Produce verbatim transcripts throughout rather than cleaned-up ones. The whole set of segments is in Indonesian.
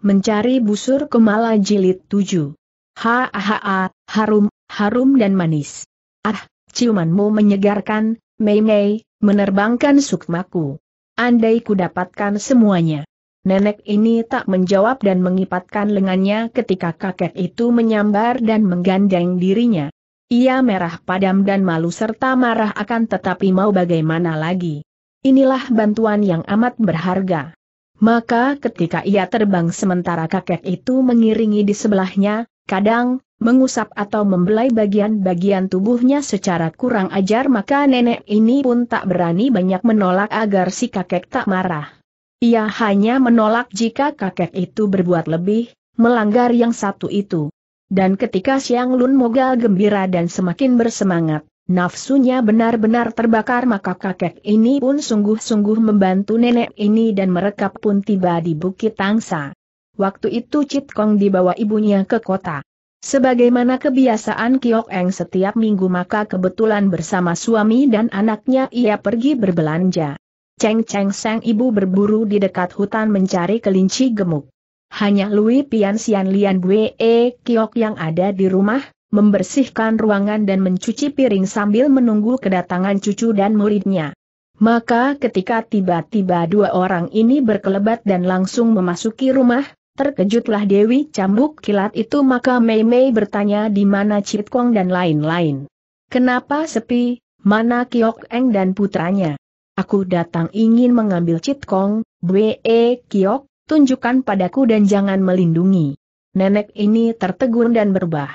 Mencari Busur Kumala Jilid tujuh. Ha ha ha, harum, harum dan manis. Ah, ciumanmu menyegarkan, mei mei, menerbangkan sukmaku. Andai ku dapatkan semuanya. Nenek ini tak menjawab dan mengipatkan lengannya ketika kakek itu menyambar dan menggandeng dirinya. Ia merah padam dan malu serta marah, akan tetapi mau bagaimana lagi. Inilah bantuan yang amat berharga. Maka ketika ia terbang sementara kakek itu mengiringi di sebelahnya, kadang mengusap atau membelai bagian-bagian tubuhnya secara kurang ajar, maka nenek ini pun tak berani banyak menolak agar si kakek tak marah. Ia hanya menolak jika kakek itu berbuat lebih, melanggar yang satu itu. Dan ketika Siang Lun Mogal gembira dan semakin bersemangat, nafsunya benar-benar terbakar, maka kakek ini pun sungguh-sungguh membantu nenek ini dan mereka pun tiba di Bukit Tangsa. Waktu itu Cit Kong dibawa ibunya ke kota. Sebagaimana kebiasaan Kiok Eng setiap minggu, maka kebetulan bersama suami dan anaknya ia pergi berbelanja. Ceng Ceng sang ibu berburu di dekat hutan mencari kelinci gemuk. Hanya Lui Pian Sian Lian Bwe Kiok yang ada di rumah, membersihkan ruangan dan mencuci piring sambil menunggu kedatangan cucu dan muridnya. Maka ketika tiba-tiba dua orang ini berkelebat dan langsung memasuki rumah, terkejutlah Dewi Cambuk Kilat itu. Maka Mei Mei bertanya di mana Cit Kong dan lain-lain. Kenapa sepi, mana Kiok Eng dan putranya? Aku datang ingin mengambil Cit Kong, Bwe Kiok, tunjukkan padaku dan jangan melindungi. Nenek ini tertegun dan berbah.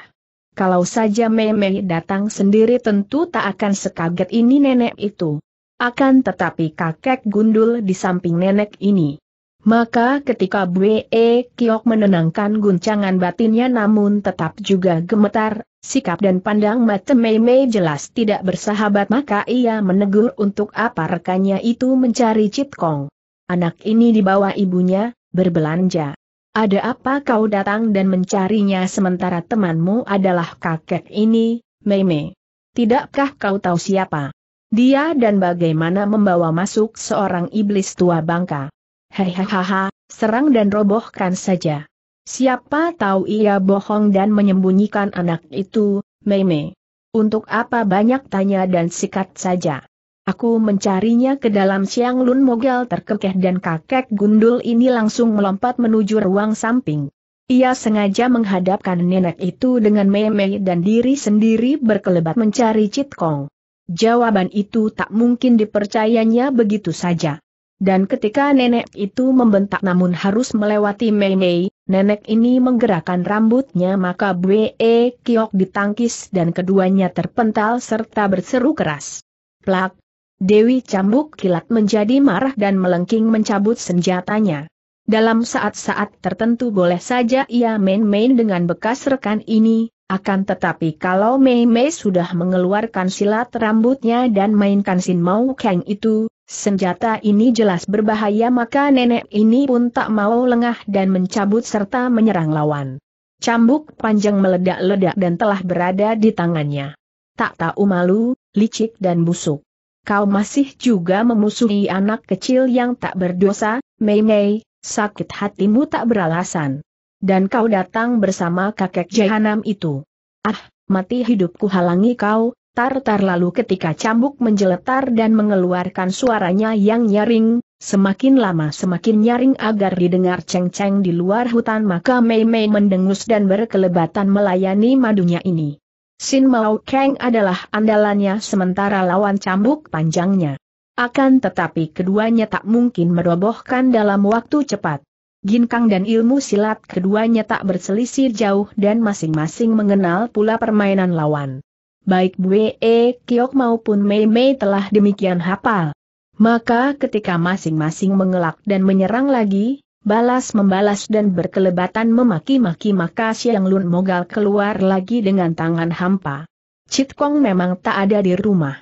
Kalau saja Mei Mei datang sendiri tentu tak akan sekaget ini nenek itu. Akan tetapi kakek gundul di samping nenek ini. Maka ketika Bwe Kiok menenangkan guncangan batinnya namun tetap juga gemetar, sikap dan pandang mata Mei Mei jelas tidak bersahabat, maka ia menegur untuk apa rekannya itu mencari Cit Kong. Anak ini dibawa ibunya, berbelanja. Ada apa kau datang dan mencarinya sementara temanmu adalah kakek ini, Mei Mei? Tidakkah kau tahu siapa dia dan bagaimana membawa masuk seorang iblis tua bangka? Hehehe, serang dan robohkan saja. Siapa tahu ia bohong dan menyembunyikan anak itu, Mei Mei. Untuk apa banyak tanya dan sikat saja. Aku mencarinya ke dalam. Siang Lun Mogal terkekeh dan kakek gundul ini langsung melompat menuju ruang samping. Ia sengaja menghadapkan nenek itu dengan Mei Mei dan diri sendiri berkelebat mencari Cit Kong. Jawaban itu tak mungkin dipercayanya begitu saja. Dan ketika nenek itu membentak namun harus melewati Mei Mei, nenek ini menggerakkan rambutnya, maka Bwe Kiok ditangkis dan keduanya terpental serta berseru keras. Plak! Dewi Cambuk Kilat menjadi marah dan melengking mencabut senjatanya. Dalam saat-saat tertentu boleh saja ia main-main dengan bekas rekan ini, akan tetapi kalau Mei Mei sudah mengeluarkan silat rambutnya dan mainkan Sin Mau Kang itu, senjata ini jelas berbahaya, maka nenek ini pun tak mau lengah dan mencabut serta menyerang lawan. Cambuk panjang meledak-ledak dan telah berada di tangannya. Tak tahu malu, licik dan busuk. Kau masih juga memusuhi anak kecil yang tak berdosa, Mei Mei, sakit hatimu tak beralasan. Dan kau datang bersama kakek jahanam itu. Ah, mati hidupku halangi kau, tar-tar. Lalu ketika Cambuk menjeletar dan mengeluarkan suaranya yang nyaring, semakin lama semakin nyaring agar didengar ceng-ceng di luar hutan, maka Mei Mei mendengus dan berkelebatan melayani madunya ini. Sin Mau Kang adalah andalannya sementara lawan Cambuk panjangnya. Akan tetapi keduanya tak mungkin merobohkan dalam waktu cepat. Ginkang dan ilmu silat keduanya tak berselisih jauh dan masing-masing mengenal pula permainan lawan. Baik Bwe Kiok maupun Mei Mei telah demikian hafal. Maka ketika masing-masing mengelak dan menyerang lagi, balas membalas dan berkelebatan memaki-maki, maka Siang Lun Mogal keluar lagi dengan tangan hampa. Cit Kong memang tak ada di rumah.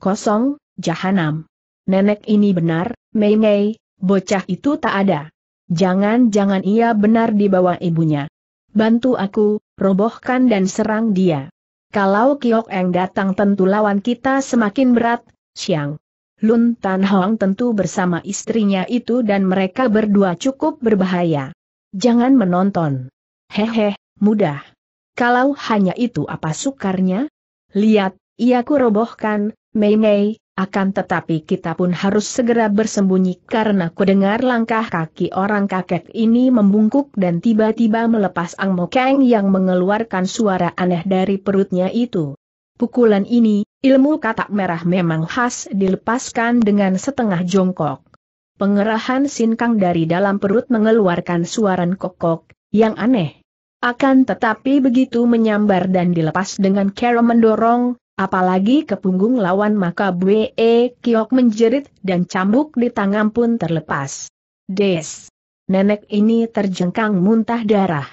Kosong, jahanam. Nenek ini benar, Mei Mei, bocah itu tak ada. Jangan-jangan ia benar dibawa ibunya. Bantu aku, robohkan dan serang dia. Kalau Kiok Eng datang tentu lawan kita semakin berat, Siang Lun Tan Hong tentu bersama istrinya itu dan mereka berdua cukup berbahaya. Jangan menonton. Hehe, mudah. Kalau hanya itu apa sukarnya? Lihat, ia kurobohkan, Mei-Mei, akan tetapi kita pun harus segera bersembunyi karena kudengar langkah kaki orang kakek ini membungkuk dan tiba-tiba melepas Ang Mo Kang yang mengeluarkan suara aneh dari perutnya itu. Pukulan ini, ilmu katak merah memang khas dilepaskan dengan setengah jongkok. Pengerahan sinkang dari dalam perut mengeluarkan suaran kokok, yang aneh. Akan tetapi begitu menyambar dan dilepas dengan cara mendorong, apalagi ke punggung lawan maka Bwe Kiok menjerit dan cambuk di tangan pun terlepas. Des! Nenek ini terjengkang muntah darah.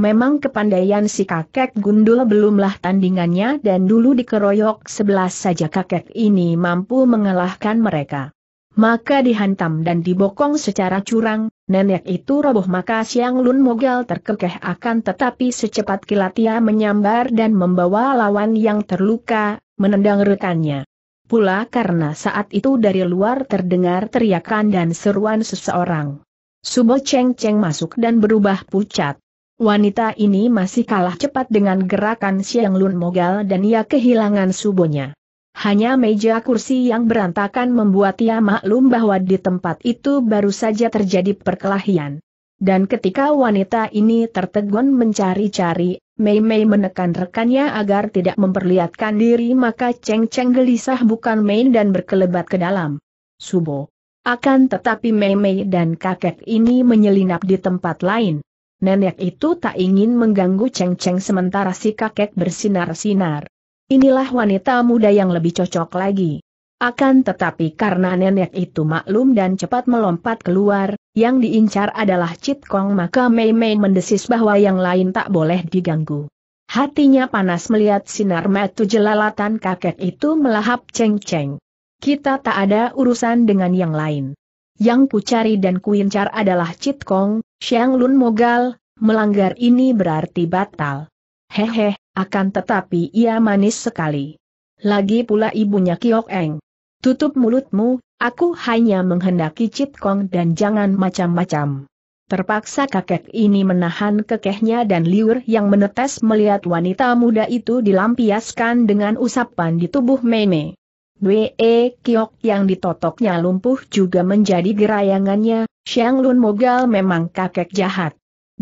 Memang kepandaian si kakek gundul belumlah tandingannya dan dulu dikeroyok sebelas saja kakek ini mampu mengalahkan mereka. Maka dihantam dan dibokong secara curang, nenek itu roboh maka Siang Lun Mogal terkekeh akan tetapi secepat kilat ia menyambar dan membawa lawan yang terluka, menendang rekannya. Pula karena saat itu dari luar terdengar teriakan dan seruan seseorang. Subo Cheng Cheng masuk dan berubah pucat. Wanita ini masih kalah cepat dengan gerakan Siang Lun Mogal dan ia kehilangan subonya. Hanya meja kursi yang berantakan membuat ia maklum bahwa di tempat itu baru saja terjadi perkelahian. Dan ketika wanita ini tertegun mencari-cari, Mei Mei menekan rekannya agar tidak memperlihatkan diri maka Cheng Cheng gelisah bukan main dan berkelebat ke dalam subo. Akan tetapi Mei Mei dan kakek ini menyelinap di tempat lain. Nenek itu tak ingin mengganggu Cheng Cheng sementara si kakek bersinar-sinar. Inilah wanita muda yang lebih cocok lagi. Akan tetapi karena nenek itu maklum dan cepat melompat keluar, yang diincar adalah Cit Kong maka Mei Mei mendesis bahwa yang lain tak boleh diganggu. Hatinya panas melihat sinar mata jelalatan kakek itu melahap Cheng Cheng. Kita tak ada urusan dengan yang lain. Yang kucari dan kuincar adalah Cit Kong, Siang Lun Mogal, melanggar ini berarti batal. Hehe. Akan tetapi ia manis sekali. Lagi pula ibunya Kiok Eng. Tutup mulutmu, aku hanya menghendaki Cit Kong dan jangan macam-macam. Terpaksa kakek ini menahan kekehnya dan liur yang menetes melihat wanita muda itu dilampiaskan dengan usapan di tubuh Meme. Bwe Kiok yang ditotoknya lumpuh juga menjadi gerayangannya, Siang Lun Mogal memang kakek jahat.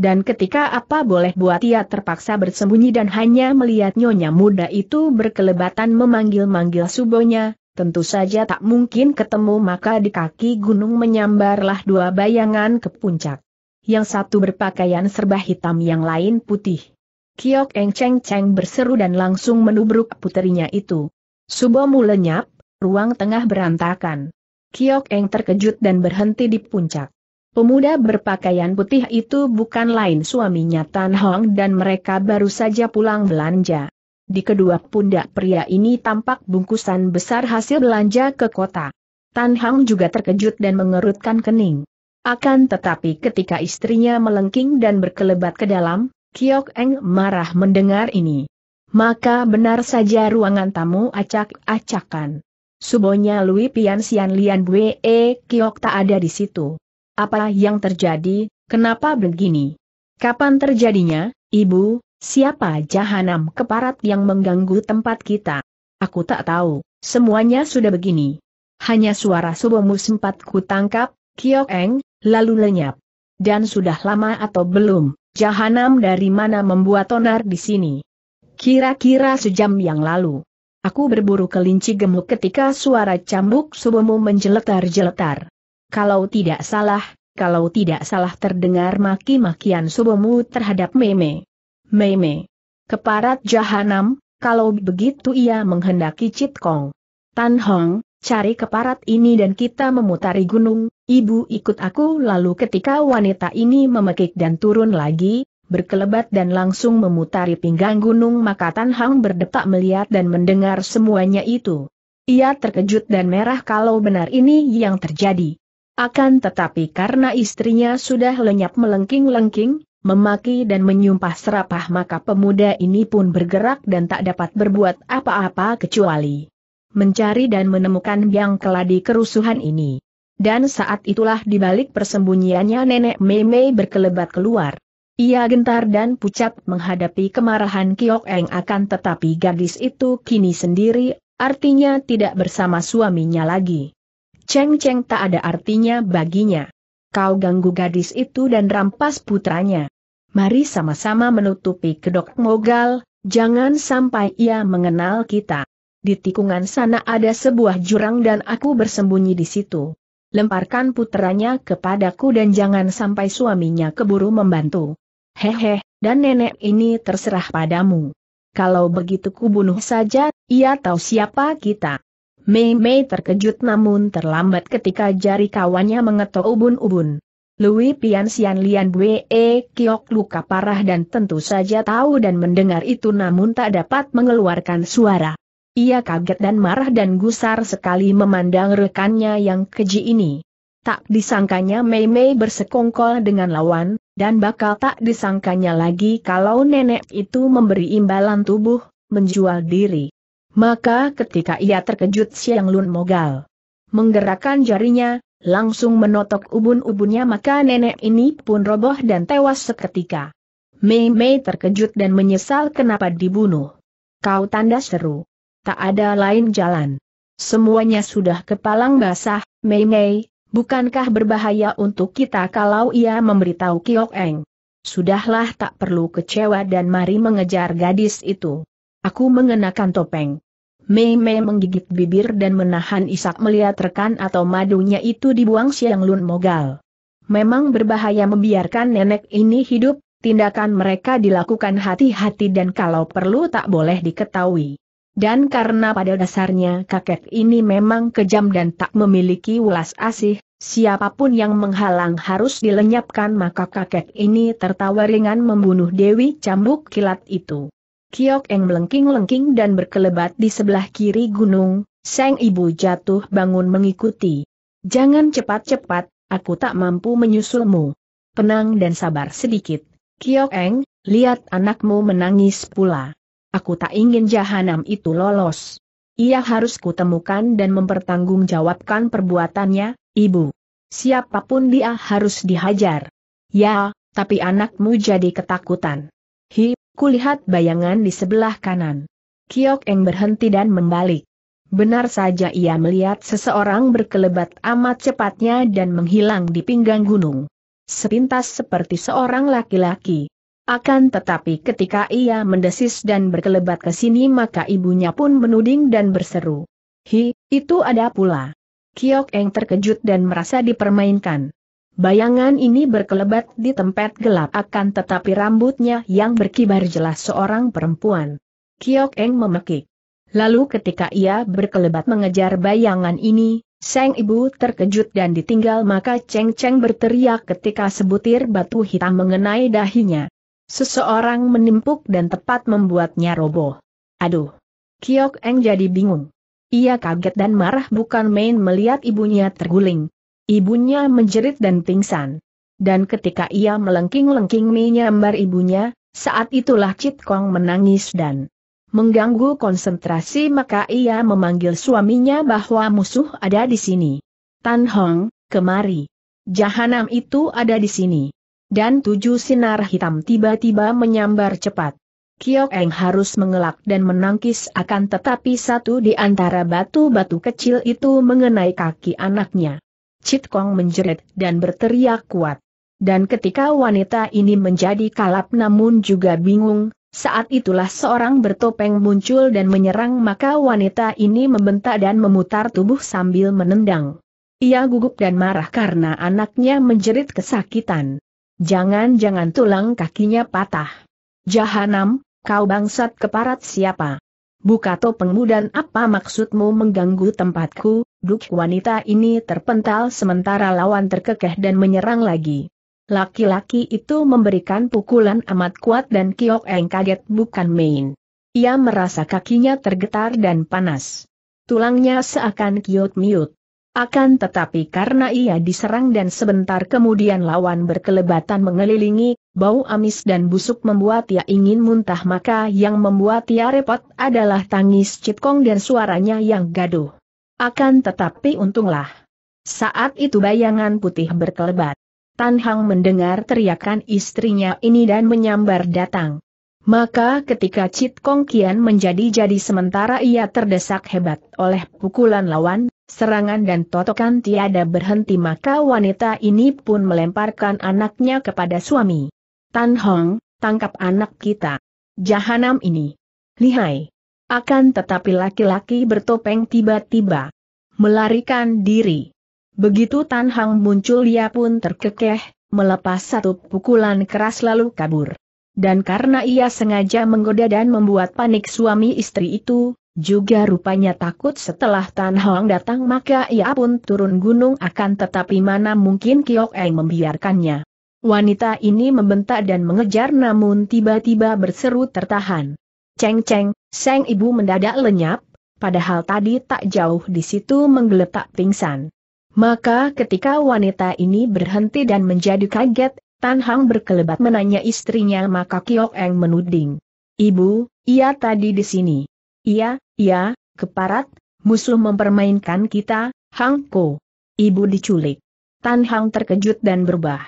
Dan ketika apa boleh buat ia terpaksa bersembunyi dan hanya melihat nyonya muda itu berkelebatan memanggil-manggil subonya, tentu saja tak mungkin ketemu maka di kaki gunung menyambarlah dua bayangan ke puncak. Yang satu berpakaian serba hitam yang lain putih. Kiok Eng Cheng Cheng berseru dan langsung menubruk puterinya itu. Subomu lenyap, ruang tengah berantakan. Kiok Eng terkejut dan berhenti di puncak. Pemuda berpakaian putih itu bukan lain suaminya Tan Hong dan mereka baru saja pulang belanja. Di kedua pundak pria ini tampak bungkusan besar hasil belanja ke kota. Tan Hong juga terkejut dan mengerutkan kening. Akan tetapi ketika istrinya melengking dan berkelebat ke dalam, Kiok Eng marah mendengar ini. Maka benar saja ruangan tamu acak-acakan. Subonya Lui Pian Sian Lian Bwe Kiok tak ada di situ. Apa yang terjadi, kenapa begini? Kapan terjadinya, Ibu, siapa jahanam keparat yang mengganggu tempat kita? Aku tak tahu, semuanya sudah begini. Hanya suara subomu sempat kutangkap, Kiok Eng, lalu lenyap. Dan sudah lama atau belum, jahanam dari mana membuat onar di sini? Kira-kira sejam yang lalu. Aku berburu kelinci gemuk ketika suara cambuk subomu menjeletar-jeletar. Kalau tidak salah, kalau tidak salah terdengar maki-makian subomu terhadap Meme. Meme. Keparat jahanam, kalau begitu ia menghendaki Cit Kong. Tan Hong, cari keparat ini dan kita memutari gunung, Ibu ikut aku. Lalu ketika wanita ini memekik dan turun lagi, berkelebat dan langsung memutari pinggang gunung maka Tan Hong berdetak melihat dan mendengar semuanya itu. Ia terkejut dan merah kalau benar ini yang terjadi. Akan tetapi karena istrinya sudah lenyap melengking-lengking, memaki dan menyumpah serapah maka pemuda ini pun bergerak dan tak dapat berbuat apa-apa kecuali mencari dan menemukan biang keladi kerusuhan ini. Dan saat itulah dibalik persembunyiannya nenek Mei-Mei berkelebat keluar. Ia gentar dan pucat menghadapi kemarahan Kiok Eng, akan tetapi gadis itu kini sendiri, artinya tidak bersama suaminya lagi. Ceng-ceng tak ada artinya baginya. Kau ganggu gadis itu dan rampas putranya. Mari sama-sama menutupi kedok Mogal, jangan sampai ia mengenal kita. Di tikungan sana ada sebuah jurang dan aku bersembunyi di situ. Lemparkan putranya kepadaku dan jangan sampai suaminya keburu membantu. Hehe, dan nenek ini terserah padamu. Kalau begitu kubunuh saja, ia tahu siapa kita. Mei Mei terkejut namun terlambat ketika jari kawannya mengetok ubun-ubun. Lui Pian Sian Lian Bwe Kiok luka parah dan tentu saja tahu dan mendengar itu namun tak dapat mengeluarkan suara. Ia kaget dan marah dan gusar sekali memandang rekannya yang keji ini. Tak disangkanya Mei Mei bersekongkol dengan lawan, dan bakal tak disangkanya lagi kalau nenek itu memberi imbalan tubuh, menjual diri. Maka ketika ia terkejut Siang Lun Mogal menggerakkan jarinya, langsung menotok ubun-ubunnya maka nenek ini pun roboh dan tewas seketika. Mei Mei terkejut dan menyesal kenapa dibunuh. Kau tanda seru. Tak ada lain jalan. Semuanya sudah kepalang basah, Mei Mei, bukankah berbahaya untuk kita kalau ia memberitahu Kiok Eng? Sudahlah tak perlu kecewa dan mari mengejar gadis itu. Aku mengenakan topeng. Mei Mei menggigit bibir dan menahan isak melihat rekan atau madunya itu dibuang Siang Lun Mogal. Memang berbahaya membiarkan nenek ini hidup, tindakan mereka dilakukan hati-hati dan kalau perlu tak boleh diketahui. Dan karena pada dasarnya kakek ini memang kejam dan tak memiliki welas asih, siapapun yang menghalang harus dilenyapkan maka kakek ini tertawa ringan membunuh Dewi Cambuk Kilat itu. Kiok Eng melengking-lengking dan berkelebat di sebelah kiri gunung, sang ibu jatuh bangun mengikuti. Jangan cepat-cepat, aku tak mampu menyusulmu. Tenang dan sabar sedikit, Kiok Eng, lihat anakmu menangis pula. Aku tak ingin jahanam itu lolos. Ia harus kutemukan dan mempertanggungjawabkan perbuatannya, ibu. Siapapun dia harus dihajar. Ya, tapi anakmu jadi ketakutan. Hi, kulihat bayangan di sebelah kanan. Kiok Eng berhenti dan membalik. Benar saja ia melihat seseorang berkelebat amat cepatnya dan menghilang di pinggang gunung. Sepintas seperti seorang laki-laki. Akan tetapi ketika ia mendesis dan berkelebat ke sini maka ibunya pun menuding dan berseru. Hi, itu ada pula. Kiok Eng terkejut dan merasa dipermainkan. Bayangan ini berkelebat di tempat gelap akan tetapi rambutnya yang berkibar jelas seorang perempuan. Kiok Eng memekik. Lalu ketika ia berkelebat mengejar bayangan ini, sang ibu terkejut dan ditinggal maka Ceng Ceng berteriak ketika sebutir batu hitam mengenai dahinya. Seseorang menimpuk dan tepat membuatnya roboh. Aduh. Kiok Eng jadi bingung. Ia kaget dan marah bukan main melihat ibunya terguling. Ibunya menjerit dan pingsan. Dan ketika ia melengking-lengking menyambar ibunya, saat itulah Cit Kong menangis dan mengganggu konsentrasi maka ia memanggil suaminya bahwa musuh ada di sini. Tan Hong, kemari. Jahanam itu ada di sini. Dan tujuh sinar hitam tiba-tiba menyambar cepat. Kiok Eng harus mengelak dan menangkis akan tetapi satu di antara batu-batu kecil itu mengenai kaki anaknya. Cit Kong menjerit dan berteriak kuat. Dan ketika wanita ini menjadi kalap namun juga bingung, saat itulah seorang bertopeng muncul dan menyerang maka wanita ini membentak dan memutar tubuh sambil menendang. Ia gugup dan marah karena anaknya menjerit kesakitan. Jangan-jangan tulang kakinya patah. Jahanam, kau bangsat keparat siapa? Buka topengmu dan apa maksudmu mengganggu tempatku? Duk wanita ini terpental sementara lawan terkekeh dan menyerang lagi. Laki-laki itu memberikan pukulan amat kuat dan Kiok Eng kaget bukan main. Ia merasa kakinya tergetar dan panas. Tulangnya seakan kiut-miut. Akan tetapi karena ia diserang dan sebentar kemudian lawan berkelebatan mengelilingi, bau amis dan busuk membuat ia ingin muntah maka yang membuat ia repot adalah tangis Cit Kong dan suaranya yang gaduh. Akan tetapi untunglah. Saat itu bayangan putih berkelebat. Tan Hang mendengar teriakan istrinya ini dan menyambar datang. Maka ketika Cit Kong Kian menjadi-jadi sementara ia terdesak hebat oleh pukulan lawan, serangan dan totokan tiada berhenti, maka wanita ini pun melemparkan anaknya kepada suami. Tan Hong, tangkap anak kita. Jahanam ini. Lihai. Akan tetapi laki-laki bertopeng tiba-tiba melarikan diri. Begitu Tan Hang muncul ia pun terkekeh, melepas satu pukulan keras lalu kabur. Dan karena ia sengaja menggoda dan membuat panik suami istri itu, juga rupanya takut setelah Tan Hang datang maka ia pun turun gunung, akan tetapi mana mungkin Kiok Ei membiarkannya. Wanita ini membentak dan mengejar namun tiba-tiba berseru tertahan. Ceng ceng, sang ibu mendadak lenyap, padahal tadi tak jauh di situ menggeletak pingsan. Maka ketika wanita ini berhenti dan menjadi kaget, Tan Hang berkelebat menanya istrinya maka Kiok Eng menuding. Ibu, ia tadi di sini. Iya, iya, keparat, musuh mempermainkan kita, Hang Ko. Ibu diculik. Tan Hang terkejut dan berubah.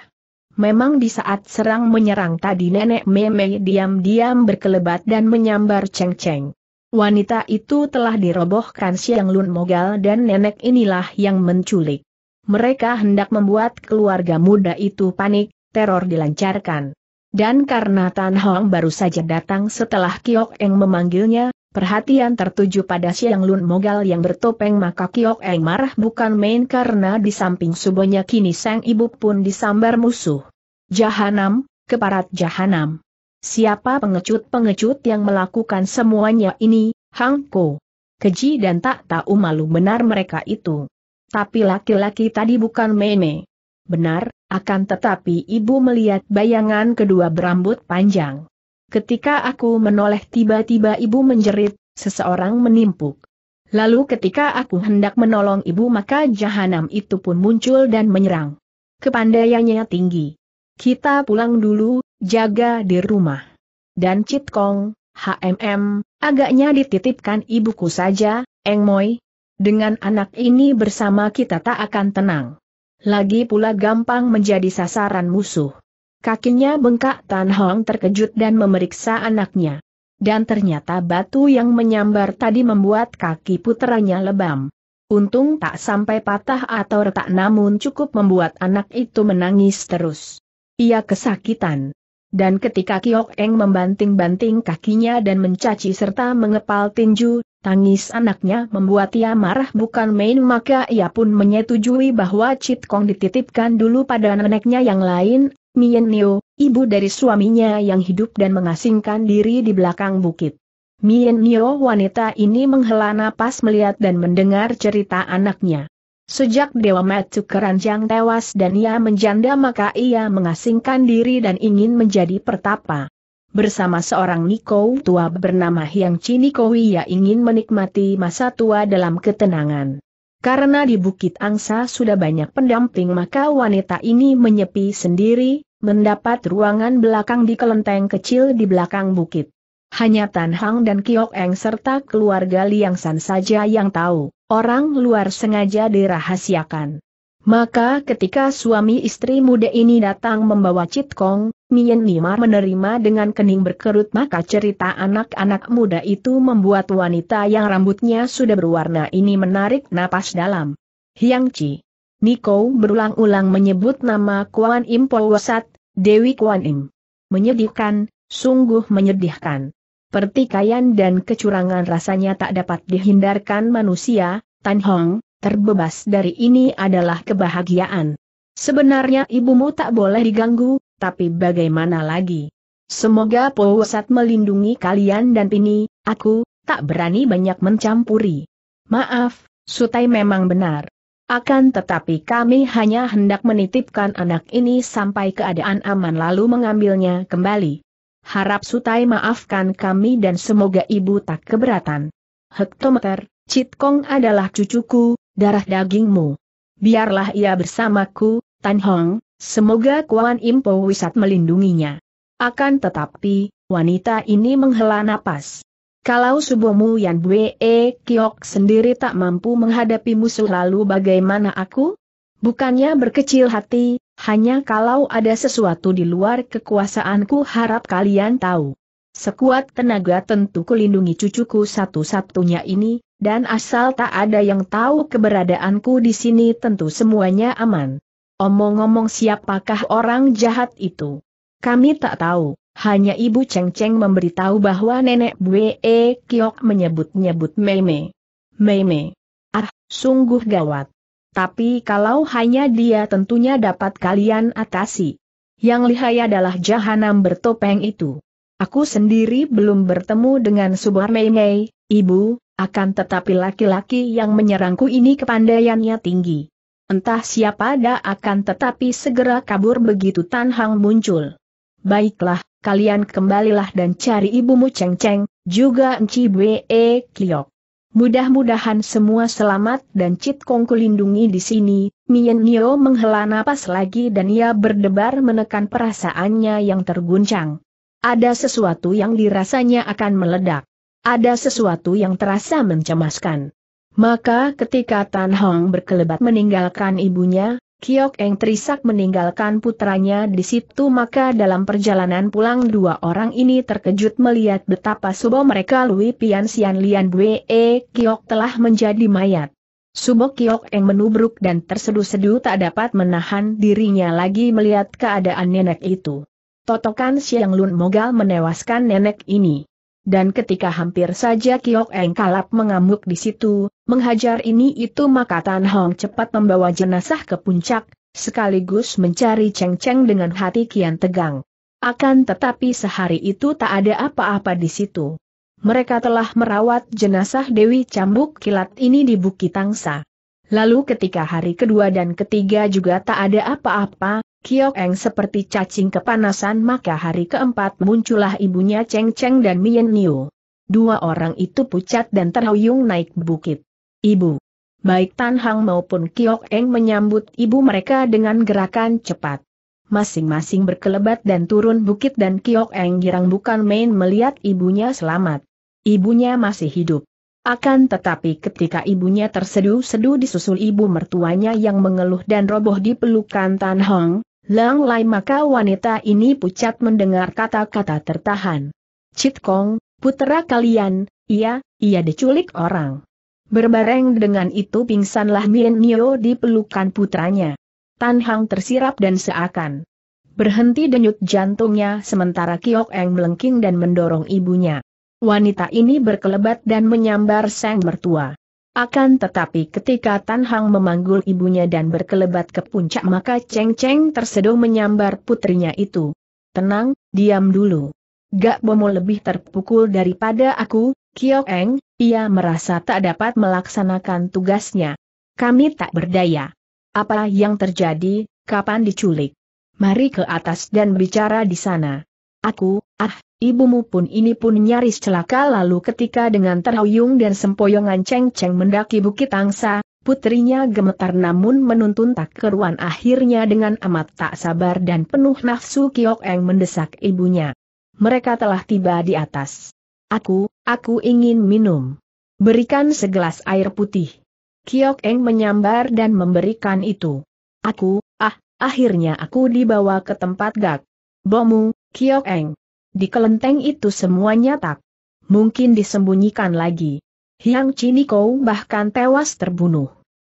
Memang di saat serang menyerang tadi nenek Meme diam-diam berkelebat dan menyambar Cheng Cheng. Wanita itu telah dirobohkan Siang Lun Mogal dan nenek inilah yang menculik. Mereka hendak membuat keluarga muda itu panik, teror dilancarkan. Dan karena Tan Hong baru saja datang setelah Kiok Eng memanggilnya, perhatian tertuju pada Siang Lun Mogal yang bertopeng maka Kiok Eng marah bukan main karena di samping subonya kini sang ibu pun disambar musuh. Jahanam, keparat jahanam. Siapa pengecut-pengecut yang melakukan semuanya ini, Hang Ko? Keji dan tak tahu malu benar mereka itu. Tapi laki-laki tadi bukan Meme. Benar, akan tetapi ibu melihat bayangan kedua berambut panjang. Ketika aku menoleh tiba-tiba ibu menjerit, seseorang menimpuk. Lalu ketika aku hendak menolong ibu maka jahanam itu pun muncul dan menyerang. Kepandaiannya tinggi. Kita pulang dulu. Jaga di rumah. Dan Cit Kong, H M M, agaknya dititipkan ibuku saja, Eng Moi. Dengan anak ini bersama kita tak akan tenang. Lagi pula gampang menjadi sasaran musuh. Kakinya bengkak. Tan Hong terkejut dan memeriksa anaknya. Dan ternyata batu yang menyambar tadi membuat kaki puteranya lebam. Untung tak sampai patah atau retak namun cukup membuat anak itu menangis terus. Ia kesakitan. Dan ketika Kiok Eng membanting-banting kakinya dan mencaci serta mengepal tinju, tangis anaknya membuat ia marah bukan main maka ia pun menyetujui bahwa Cit Kong dititipkan dulu pada neneknya yang lain, Mien Nio, ibu dari suaminya yang hidup dan mengasingkan diri di belakang bukit. Mien Nio wanita ini menghela napas melihat dan mendengar cerita anaknya. Sejak Dewa Matsu Keranjang tewas dan ia menjanda maka ia mengasingkan diri dan ingin menjadi pertapa. Bersama seorang Niko tua bernama Hyang Chinikowi ia ingin menikmati masa tua dalam ketenangan. Karena di Bukit Angsa sudah banyak pendamping maka wanita ini menyepi sendiri, mendapat ruangan belakang di kelenteng kecil di belakang bukit. Hanya Tan Hang dan Kiok Eng serta keluarga Liang San saja yang tahu. Orang luar sengaja dirahasiakan. Maka ketika suami istri muda ini datang membawa Cit Kong, Mien Nima menerima dengan kening berkerut maka cerita anak-anak muda itu membuat wanita yang rambutnya sudah berwarna ini menarik napas dalam. Hyang Chi. Niko berulang-ulang menyebut nama Kuan Im Po Wasat, Dewi Kuan Im. Menyedihkan, sungguh menyedihkan. Pertikaian dan kecurangan rasanya tak dapat dihindarkan manusia, Tan Hong, terbebas dari ini adalah kebahagiaan. Sebenarnya ibumu tak boleh diganggu, tapi bagaimana lagi? Semoga Po Wasat melindungi kalian dan Pini, aku, tak berani banyak mencampuri. Maaf, Sutai memang benar. Akan tetapi kami hanya hendak menitipkan anak ini sampai keadaan aman lalu mengambilnya kembali. Harap Sutai maafkan kami dan semoga ibu tak keberatan. Hektometer, Cit Kong adalah cucuku, darah dagingmu. Biarlah ia bersamaku, Tan Hong, semoga Kuan Im Po Wisat melindunginya. Akan tetapi, wanita ini menghela napas. Kalau subuhmu Yan Bwe Kiok sendiri tak mampu menghadapi musuh lalu bagaimana aku? Bukannya berkecil hati, hanya kalau ada sesuatu di luar kekuasaanku harap kalian tahu. Sekuat tenaga tentu kulindungi cucuku satu-satunya ini, dan asal tak ada yang tahu keberadaanku di sini tentu semuanya aman. Omong-omong siapakah orang jahat itu? Kami tak tahu, hanya Ibu Cheng Cheng memberitahu bahwa Nenek Bwe Kiok menyebut-nyebut Meme. Meme. Ah, sungguh gawat. Tapi kalau hanya dia tentunya dapat kalian atasi. Yang lihai adalah jahanam bertopeng itu. Aku sendiri belum bertemu dengan Subur Mei-Mei, Ibu, akan tetapi laki-laki yang menyerangku ini kepandaiannya tinggi. Entah siapa dia akan tetapi segera kabur begitu Tan Hang muncul. Baiklah, kalian kembalilah dan cari ibumu Cheng Cheng, juga Enci Bwe Kiok. Mudah-mudahan semua selamat dan Cit Kong kulindungi di sini. Mien Nio menghela napas lagi dan ia berdebar menekan perasaannya yang terguncang. Ada sesuatu yang dirasanya akan meledak. Ada sesuatu yang terasa mencemaskan. Maka ketika Tan Hong berkelebat meninggalkan ibunya, Kiok Eng terisak meninggalkan putranya di situ, maka dalam perjalanan pulang dua orang ini terkejut melihat betapa subo mereka Lui Pian Sian Lian Bwe Kiok telah menjadi mayat. Subo Kiok Eng menubruk dan tersedu-sedu tak dapat menahan dirinya lagi melihat keadaan nenek itu. Totokan Siang Lun Mogal menewaskan nenek ini. Dan ketika hampir saja Kiok Eng kalap mengamuk di situ, menghajar ini itu, maka Tan Hong cepat membawa jenazah ke puncak, sekaligus mencari Cheng Cheng dengan hati kian tegang. Akan tetapi sehari itu tak ada apa-apa di situ. Mereka telah merawat jenazah Dewi Cambuk Kilat ini di Bukit Tangsa. Lalu ketika hari kedua dan ketiga juga tak ada apa-apa, Kiok Eng seperti cacing kepanasan, maka hari keempat muncullah ibunya Cheng Cheng dan Mien Nio. Dua orang itu pucat dan terhuyung naik bukit. Ibu. Baik Tan Hang maupun Kiok Eng menyambut ibu mereka dengan gerakan cepat. Masing-masing berkelebat dan turun bukit dan Kiok Eng girang bukan main melihat ibunya selamat. Ibunya masih hidup. Akan tetapi ketika ibunya tersedu-sedu disusul ibu mertuanya yang mengeluh dan roboh di pelukan Tan Hong, Lang Lai, maka wanita ini pucat mendengar kata-kata tertahan. Cit Kong, putera kalian, iya, iya diculik orang. Berbareng dengan itu pingsanlah Mien Nio di pelukan putranya. Tan Hang tersirap dan seakan berhenti denyut jantungnya, sementara Kiok Eng melengking dan mendorong ibunya. Wanita ini berkelebat dan menyambar sang mertua. Akan tetapi ketika Tan Hang memanggul ibunya dan berkelebat ke puncak, maka Cheng Cheng terseduh menyambar putrinya itu. Tenang, diam dulu. Gak bomo lebih terpukul daripada aku, Kiok Eng. Ia merasa tak dapat melaksanakan tugasnya. Kami tak berdaya. Apa yang terjadi, kapan diculik? Mari ke atas dan bicara di sana. Aku, ah, ibumu pun ini pun nyaris celaka. Lalu ketika dengan terhuyung dan sempoyongan Cheng Cheng mendaki Bukit Angsa, putrinya gemetar namun menuntun tak keruan. Akhirnya dengan amat tak sabar dan penuh nafsu Kiok Eng mendesak ibunya. Mereka telah tiba di atas. Aku, aku ingin minum. Berikan segelas air putih. Kiok Eng menyambar dan memberikan itu. Aku, ah, akhirnya aku dibawa ke tempat gak. Bomu, Kiok Eng. Di kelenteng itu semuanya tak mungkin disembunyikan lagi. Hiang Chiniko bahkan tewas terbunuh.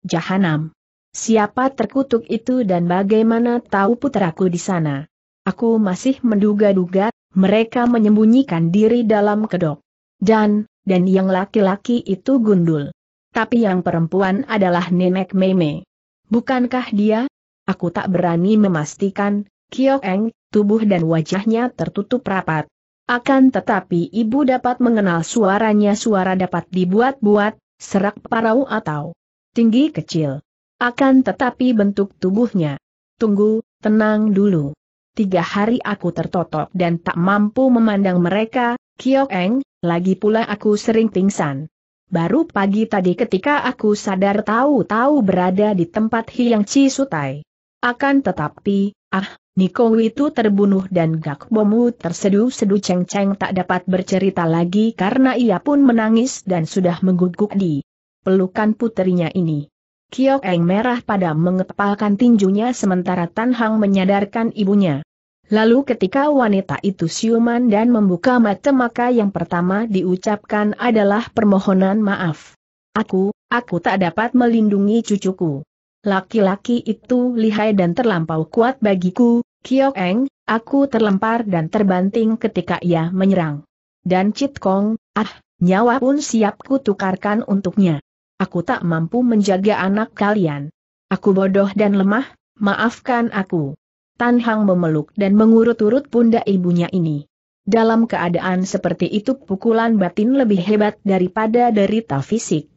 Jahanam. Siapa terkutuk itu dan bagaimana tahu puteraku di sana? Aku masih menduga-duga. Mereka menyembunyikan diri dalam kedok. Dan, dan yang laki-laki itu gundul. Tapi yang perempuan adalah nenek Meme. Bukankah dia? Aku tak berani memastikan, Kiok Eng, tubuh dan wajahnya tertutup rapat. Akan tetapi ibu dapat mengenal suaranya, suara dapat dibuat-buat, serak parau atau tinggi kecil. Akan tetapi bentuk tubuhnya. Tunggu, tenang dulu. Tiga hari aku tertotok dan tak mampu memandang mereka, Kiok Eng, lagi pula aku sering pingsan. Baru pagi tadi ketika aku sadar tahu-tahu berada di tempat Hiang Chi Sutai. Akan tetapi, ah, Niko itu terbunuh dan Gak Bomu tersedu-sedu. Cheng Cheng tak dapat bercerita lagi karena ia pun menangis dan sudah mengguguk di pelukan putrinya ini. Kiok Eng merah pada mengepalkan tinjunya sementara Tan Hang menyadarkan ibunya. Lalu ketika wanita itu siuman dan membuka mata, maka yang pertama diucapkan adalah permohonan maaf. Aku, aku tak dapat melindungi cucuku. Laki-laki itu lihai dan terlampau kuat bagiku, Kiok Eng, aku terlempar dan terbanting ketika ia menyerang. Dan Cit Kong, ah, nyawa pun siap kutukarkan untuknya. Aku tak mampu menjaga anak kalian. Aku bodoh dan lemah, maafkan aku. Tan Hang memeluk dan mengurut-urut pundak ibunya ini. Dalam keadaan seperti itu pukulan batin lebih hebat daripada derita fisik.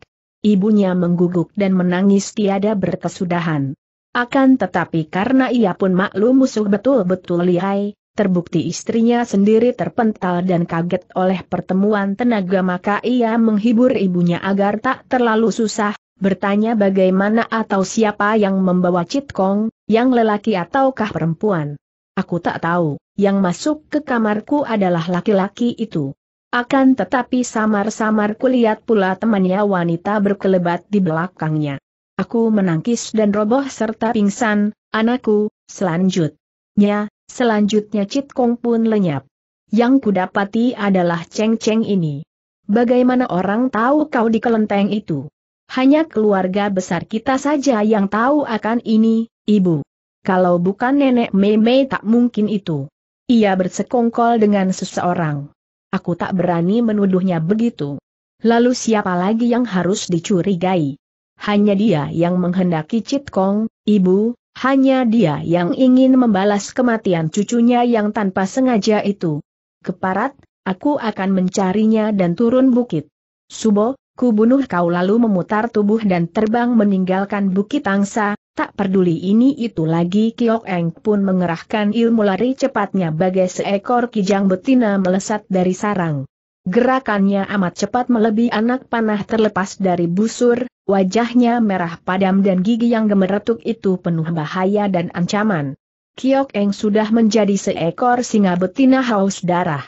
Ibunya mengguguk dan menangis tiada berkesudahan. Akan tetapi karena ia pun maklum musuh betul-betul lihai, terbukti istrinya sendiri terpental dan kaget oleh pertemuan tenaga, maka ia menghibur ibunya agar tak terlalu susah, bertanya bagaimana atau siapa yang membawa Cit Kong, yang lelaki ataukah perempuan. Aku tak tahu, yang masuk ke kamarku adalah laki-laki itu. Akan tetapi samar-samar kulihat pula temannya wanita berkelebat di belakangnya. Aku menangkis dan roboh serta pingsan, anakku, selanjutnya. Selanjutnya Cit Kong pun lenyap. Yang kudapati adalah ceng-ceng ini. Bagaimana orang tahu kau di kelenteng itu? Hanya keluarga besar kita saja yang tahu akan ini, ibu. Kalau bukan nenek Meme tak mungkin itu. Ia bersekongkol dengan seseorang. Aku tak berani menuduhnya begitu. Lalu siapa lagi yang harus dicurigai? Hanya dia yang menghendaki Cit Kong, ibu. Hanya dia yang ingin membalas kematian cucunya yang tanpa sengaja itu. Keparat, aku akan mencarinya dan turun bukit. Subo, ku bunuh kau, lalu memutar tubuh dan terbang meninggalkan Bukit Angsa. Tak peduli ini itu lagi. Kiok Eng pun mengerahkan ilmu lari cepatnya bagai seekor kijang betina melesat dari sarang. Gerakannya amat cepat melebihi anak panah terlepas dari busur. Wajahnya merah padam dan gigi yang gemeretuk itu penuh bahaya dan ancaman. Kiok Eng sudah menjadi seekor singa betina haus darah.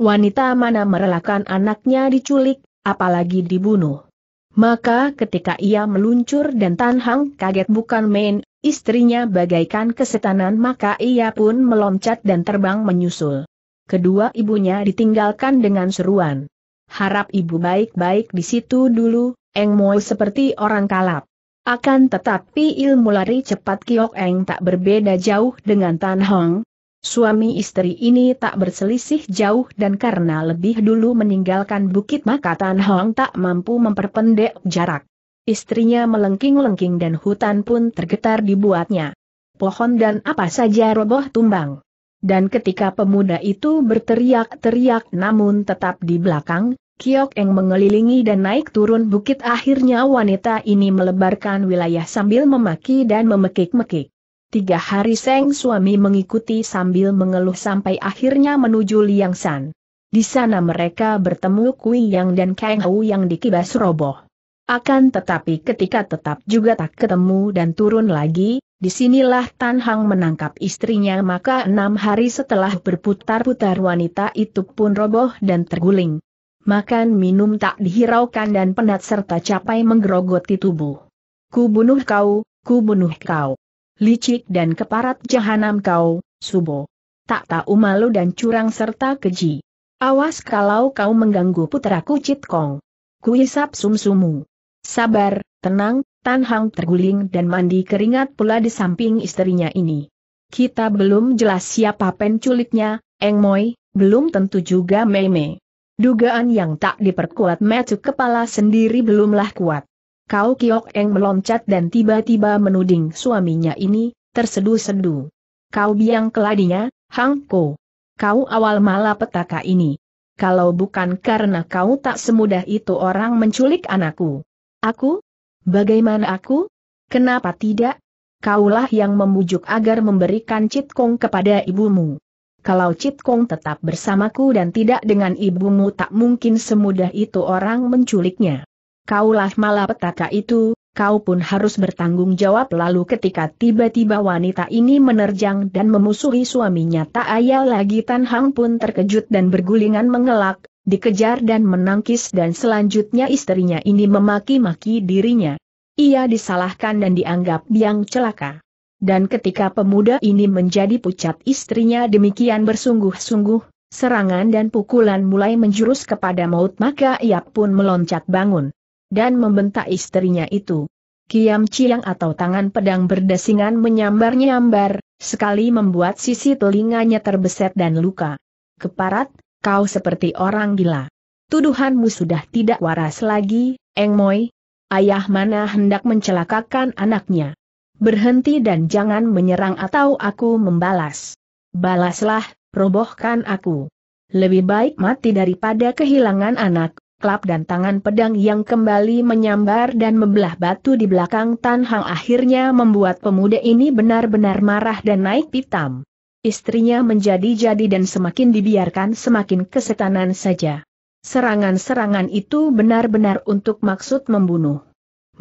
Wanita mana merelakan anaknya diculik, apalagi dibunuh. Maka ketika ia meluncur dan Tan Hang kaget bukan main, istrinya bagaikan kesetanan, maka ia pun meloncat dan terbang menyusul. Kedua ibunya ditinggalkan dengan seruan. Harap ibu baik-baik di situ dulu. Eng Moi seperti orang kalap. Akan tetapi ilmu lari cepat Kiok Eng tak berbeda jauh dengan Tan Hong. Suami istri ini tak berselisih jauh dan karena lebih dulu meninggalkan bukit maka Tan Hong tak mampu memperpendek jarak. Istrinya melengking-lengking dan hutan pun tergetar dibuatnya. Pohon dan apa saja roboh tumbang. Dan ketika pemuda itu berteriak-teriak namun tetap di belakang, Kiok Eng mengelilingi dan naik turun bukit, akhirnya wanita ini melebarkan wilayah sambil memaki dan memekik-mekik. Tiga hari sang suami mengikuti sambil mengeluh sampai akhirnya menuju Liang San. Di sana mereka bertemu Kui Yang dan Kang Hou yang dikibas roboh. Akan tetapi ketika tetap juga tak ketemu dan turun lagi, disinilah Tan Hang menangkap istrinya, maka enam hari setelah berputar-putar wanita itu pun roboh dan terguling. Makan minum tak dihiraukan dan penat serta capai menggerogoti tubuh. Ku bunuh kau, ku bunuh kau. Licik dan keparat jahanam kau, Subo. Tak tahu malu dan curang serta keji. Awas kalau kau mengganggu puteraku Cit Kong. Ku hisap sumsumu. Sabar, tenang, Tan Hang terguling dan mandi keringat pula di samping istrinya ini. Kita belum jelas siapa penculiknya, Eng Moi, belum tentu juga Meme. Dugaan yang tak diperkuat metu kepala sendiri belumlah kuat. Kau Kiok Eng meloncat dan tiba-tiba menuding suaminya ini, terseduh-seduh. Kau biang keladinya, Hang Ko. Kau awal malapetaka ini. Kalau bukan karena kau tak semudah itu orang menculik anakku. Aku? Bagaimana aku? Kenapa tidak? Kaulah yang membujuk agar memberikan Cit Kong kepada ibumu. Kalau Cit Kong tetap bersamaku dan tidak dengan ibumu tak mungkin semudah itu orang menculiknya. Kaulah malapetaka itu, kau pun harus bertanggung jawab. Lalu ketika tiba-tiba wanita ini menerjang dan memusuhi suaminya tak ayal lagi, Tan Hang pun terkejut dan bergulingan mengelak, dikejar dan menangkis dan selanjutnya istrinya ini memaki-maki dirinya. ia disalahkan dan dianggap biang celaka. Dan ketika pemuda ini menjadi pucat, istrinya demikian bersungguh-sungguh, serangan dan pukulan mulai menjurus kepada maut, maka ia pun meloncat bangun dan membentak istrinya itu. Kiam ciang atau tangan pedang berdesingan menyambar-nyambar, sekali membuat sisi telinganya terbeset dan luka. "Keparat, kau seperti orang gila. Tuduhanmu sudah tidak waras lagi, Eng Moi. Ayah mana hendak mencelakakan anaknya. Berhenti dan jangan menyerang atau aku membalas. Balaslah, robohkan aku. Lebih baik mati daripada kehilangan anak." Klap dan tangan pedang yang kembali menyambar dan membelah batu di belakang Tan Hang akhirnya membuat pemuda ini benar-benar marah dan naik pitam. Istrinya menjadi-jadi dan semakin dibiarkan semakin kesetanan saja. Serangan-serangan itu benar-benar untuk maksud membunuh.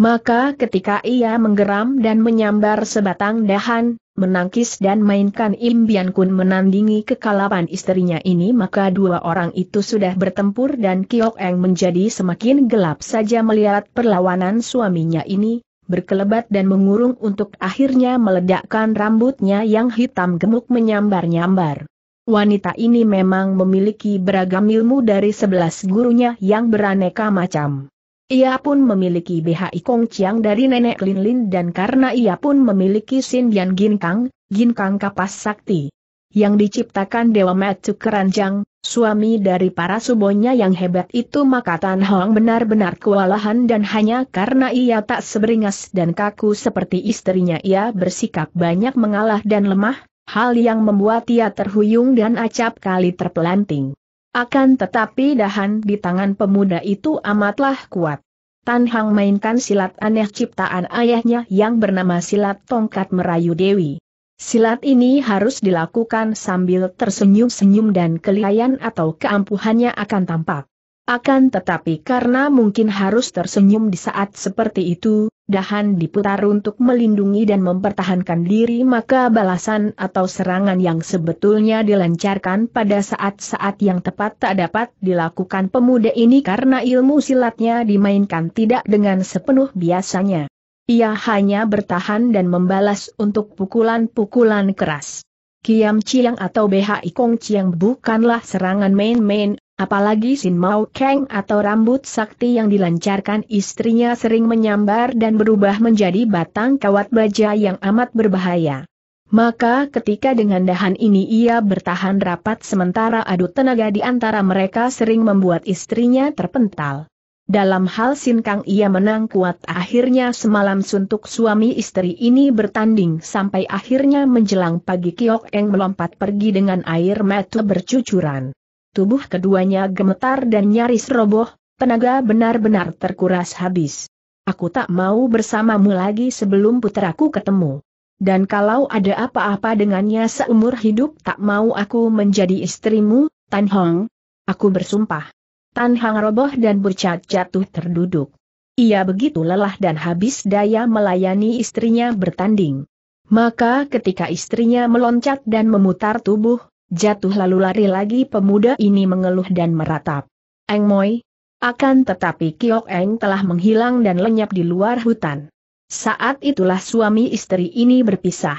Maka ketika ia menggeram dan menyambar sebatang dahan, menangkis dan mainkan imbian kun menandingi kekalapan istrinya ini, maka dua orang itu sudah bertempur dan Kiok Eng menjadi semakin gelap saja melihat perlawanan suaminya ini, berkelebat dan mengurung untuk akhirnya meledakkan rambutnya yang hitam gemuk menyambar-nyambar. Wanita ini memang memiliki beragam ilmu dari sebelas gurunya yang beraneka macam. Ia pun memiliki B H I Kong Chiang dari nenek Lin Lin dan karena ia pun memiliki Sinbian Ginkang, Ginkang Kapas Sakti, yang diciptakan Dewa Matsu Keranjang, suami dari para subonya yang hebat itu, maka Tan Hong benar-benar kewalahan dan hanya karena ia tak seberingas dan kaku seperti istrinya ia bersikap banyak mengalah dan lemah. Hal yang membuat ia terhuyung dan acap kali terpelanting. Akan tetapi dahan di tangan pemuda itu amatlah kuat. Tan Hang mainkan silat aneh ciptaan ayahnya yang bernama silat tongkat merayu Dewi. Silat ini harus dilakukan sambil tersenyum-senyum dan kelihayan atau keampuhannya akan tampak. Akan tetapi karena mungkin harus tersenyum di saat seperti itu, dahan diputar untuk melindungi dan mempertahankan diri, maka balasan atau serangan yang sebetulnya dilancarkan pada saat-saat yang tepat tak dapat dilakukan pemuda ini karena ilmu silatnya dimainkan tidak dengan sepenuh biasanya. Ia hanya bertahan dan membalas untuk pukulan-pukulan keras. Kiam Chiang atau B H I Kong Chiang bukanlah serangan main-main. Apalagi Sin Mau Kang atau rambut sakti yang dilancarkan istrinya sering menyambar dan berubah menjadi batang kawat baja yang amat berbahaya. Maka ketika dengan dahan ini ia bertahan rapat sementara adu tenaga di antara mereka sering membuat istrinya terpental. Dalam hal Sin Kang ia menang kuat, akhirnya semalam suntuk suami istri ini bertanding sampai akhirnya menjelang pagi Kiok Eng melompat pergi dengan air mata bercucuran. Tubuh keduanya gemetar dan nyaris roboh, tenaga benar-benar terkuras habis. "Aku tak mau bersamamu lagi sebelum puteraku ketemu. Dan kalau ada apa-apa dengannya seumur hidup tak mau aku menjadi istrimu, Tan Hong. Aku bersumpah." Tan Hong roboh dan bercacat jatuh terduduk. Ia begitu lelah dan habis daya melayani istrinya bertanding. Maka ketika istrinya meloncat dan memutar tubuh, jatuh lalu lari lagi, pemuda ini mengeluh dan meratap. "Eng Moi." Akan tetapi Kiok Eng telah menghilang dan lenyap di luar hutan. Saat itulah suami istri ini berpisah.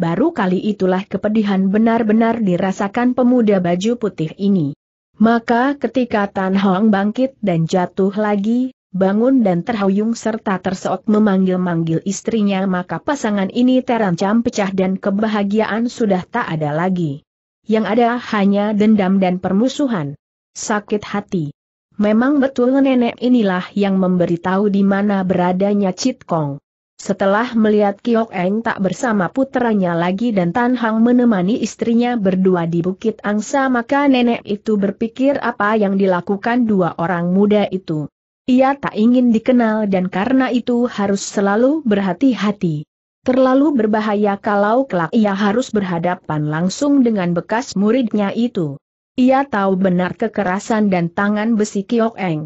Baru kali itulah kepedihan benar-benar dirasakan pemuda baju putih ini. Maka ketika Tan Hong bangkit dan jatuh lagi, bangun dan terhuyung serta terseok memanggil-manggil istrinya, maka pasangan ini terancam pecah dan kebahagiaan sudah tak ada lagi. Yang ada hanya dendam dan permusuhan. Sakit hati. Memang betul nenek inilah yang memberitahu di mana beradanya Cit Kong. Setelah melihat Kiok Eng tak bersama puteranya lagi dan Tan Hang menemani istrinya berdua di Bukit Angsa, maka nenek itu berpikir apa yang dilakukan dua orang muda itu. Ia tak ingin dikenal dan karena itu harus selalu berhati-hati. Terlalu berbahaya kalau kelak ia harus berhadapan langsung dengan bekas muridnya itu. Ia tahu benar kekerasan dan tangan besi Kiok Eng.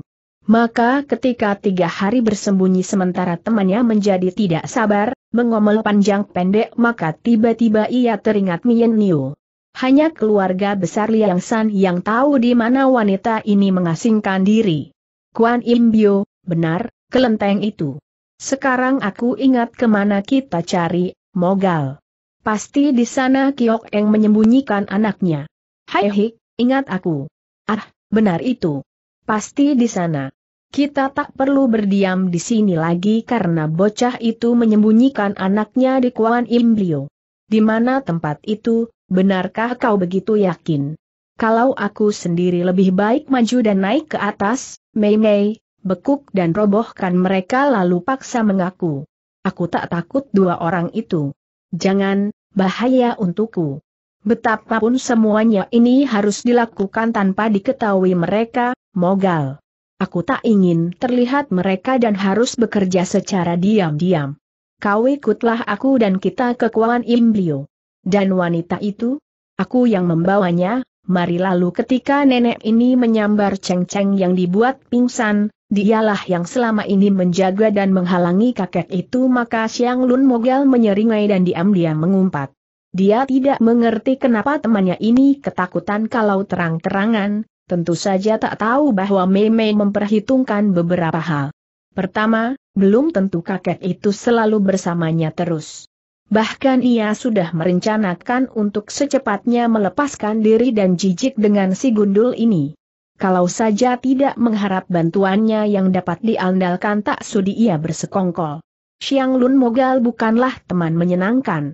Maka ketika tiga hari bersembunyi sementara temannya menjadi tidak sabar, mengomel panjang pendek, maka tiba-tiba ia teringat Mien Niu. Hanya keluarga besar Liang San yang tahu di mana wanita ini mengasingkan diri. "Kuan Im Bio, benar, kelenteng itu. Sekarang aku ingat kemana kita cari, Mogal. Pasti di sana Kiok Eng menyembunyikan anaknya. Hai hik, ingat aku. Ah, benar itu. Pasti di sana. Kita tak perlu berdiam di sini lagi karena bocah itu menyembunyikan anaknya di Kuan Im Lio. Di mana tempat itu, benarkah kau begitu yakin? Kalau aku sendiri lebih baik maju dan naik ke atas, Mei Mei, bekuk dan robohkan mereka lalu paksa mengaku. Aku tak takut dua orang itu. Jangan, bahaya untukku. Betapapun semuanya ini harus dilakukan tanpa diketahui mereka, Mogal. Aku tak ingin terlihat mereka dan harus bekerja secara diam-diam. Kau ikutlah aku dan kita ke Kuan Im Lio. Dan wanita itu? Aku yang membawanya, mari. Lalu ketika nenek ini menyambar ceng-ceng yang dibuat pingsan, dialah yang selama ini menjaga dan menghalangi kakek itu, maka Siang Lun Mogal menyeringai dan diam-diam mengumpat. Dia tidak mengerti kenapa temannya ini ketakutan kalau terang-terangan, tentu saja tak tahu bahwa Mei Mei memperhitungkan beberapa hal. Pertama, belum tentu kakek itu selalu bersamanya terus. Bahkan ia sudah merencanakan untuk secepatnya melepaskan diri dan jijik dengan si gundul ini. Kalau saja tidak mengharap bantuannya yang dapat diandalkan, tak sudi ia bersekongkol. Siang Lun Mogal bukanlah teman menyenangkan.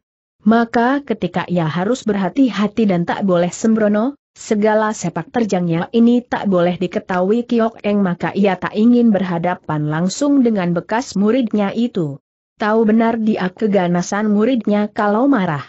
Maka ketika ia harus berhati-hati dan tak boleh sembrono, segala sepak terjangnya ini tak boleh diketahui Kiok Eng, maka ia tak ingin berhadapan langsung dengan bekas muridnya itu. Tahu benar dia keganasan muridnya kalau marah.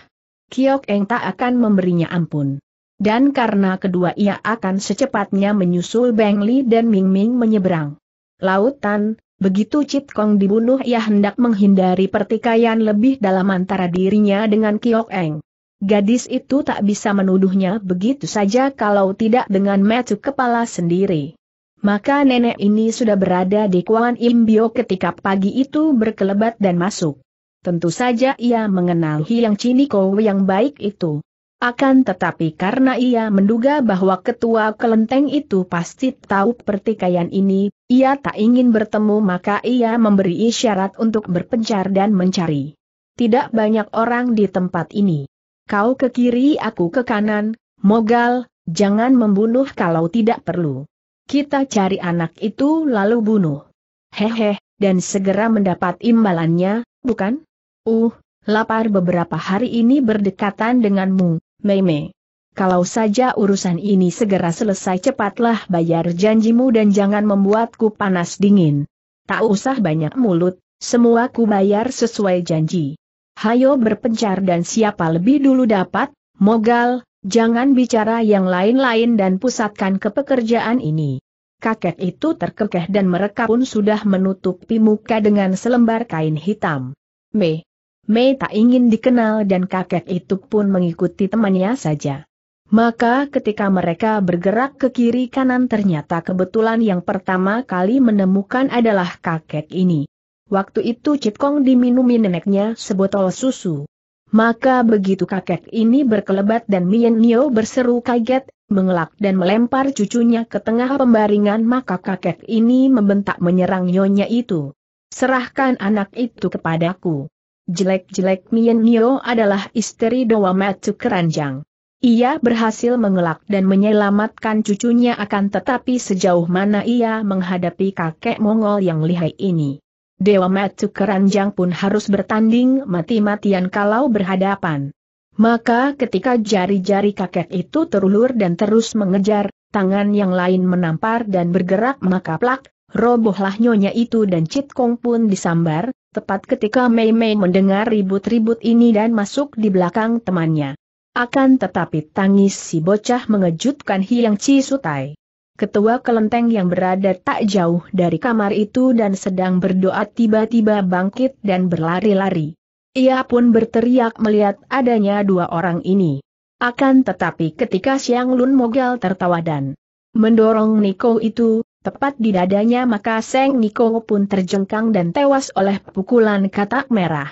Kiok Eng tak akan memberinya ampun. Dan karena kedua ia akan secepatnya menyusul Beng Li dan Ming Ming menyeberang lautan, begitu Cit Kong dibunuh ia hendak menghindari pertikaian lebih dalam antara dirinya dengan Kiok Eng. Gadis itu tak bisa menuduhnya begitu saja kalau tidak dengan mata kepala sendiri. Maka nenek ini sudah berada di Kuan Im Bio ketika pagi itu berkelebat dan masuk. Tentu saja ia mengenal Hiang Chiniko yang baik itu. Akan tetapi karena ia menduga bahwa ketua kelenteng itu pasti tahu pertikaian ini, ia tak ingin bertemu, maka ia memberi isyarat untuk berpencar dan mencari. Tidak banyak orang di tempat ini. Kau ke kiri aku ke kanan, Mogal, jangan membunuh kalau tidak perlu. Kita cari anak itu lalu bunuh. Hehe, dan segera mendapat imbalannya, bukan? Uh, lapar beberapa hari ini berdekatan denganmu, Meme. Kalau saja urusan ini segera selesai, cepatlah bayar janjimu dan jangan membuatku panas dingin. Tak usah banyak mulut, semua ku bayar sesuai janji. Hayo berpencar dan siapa lebih dulu dapat, Mogal, jangan bicara yang lain-lain dan pusatkan ke pekerjaan ini. Kakek itu terkekeh dan mereka pun sudah menutupi muka dengan selembar kain hitam. Me. Mei tak ingin dikenal dan kakek itu pun mengikuti temannya saja. Maka ketika mereka bergerak ke kiri kanan ternyata kebetulan yang pertama kali menemukan adalah kakek ini. Waktu itu Cit Kong diminumi neneknya sebotol susu. Maka begitu kakek ini berkelebat dan Mien Nio berseru kaget, mengelak dan melempar cucunya ke tengah pembaringan, maka kakek ini membentak menyerang nyonya itu. Serahkan anak itu kepadaku. Jelek-jelek Mien Nio adalah istri Doa Matu Keranjang. Ia berhasil mengelak dan menyelamatkan cucunya, akan tetapi sejauh mana ia menghadapi kakek Mongol yang lihai ini. Doa Matu Keranjang pun harus bertanding mati-matian kalau berhadapan. Maka ketika jari-jari kakek itu terulur dan terus mengejar, tangan yang lain menampar dan bergerak, maka plak, robohlah nyonya itu dan Cit Kong pun disambar. Tepat ketika Mei Mei mendengar ribut-ribut ini dan masuk di belakang temannya. Akan tetapi tangis si bocah mengejutkan Hiang Chi Sutai. Ketua kelenteng yang berada tak jauh dari kamar itu dan sedang berdoa tiba-tiba bangkit dan berlari-lari. Ia pun berteriak melihat adanya dua orang ini. Akan tetapi ketika Siang Lun Mogal tertawa dan mendorong Niko itu tepat di dadanya, maka Seng Niko pun terjengkang dan tewas oleh pukulan katak merah.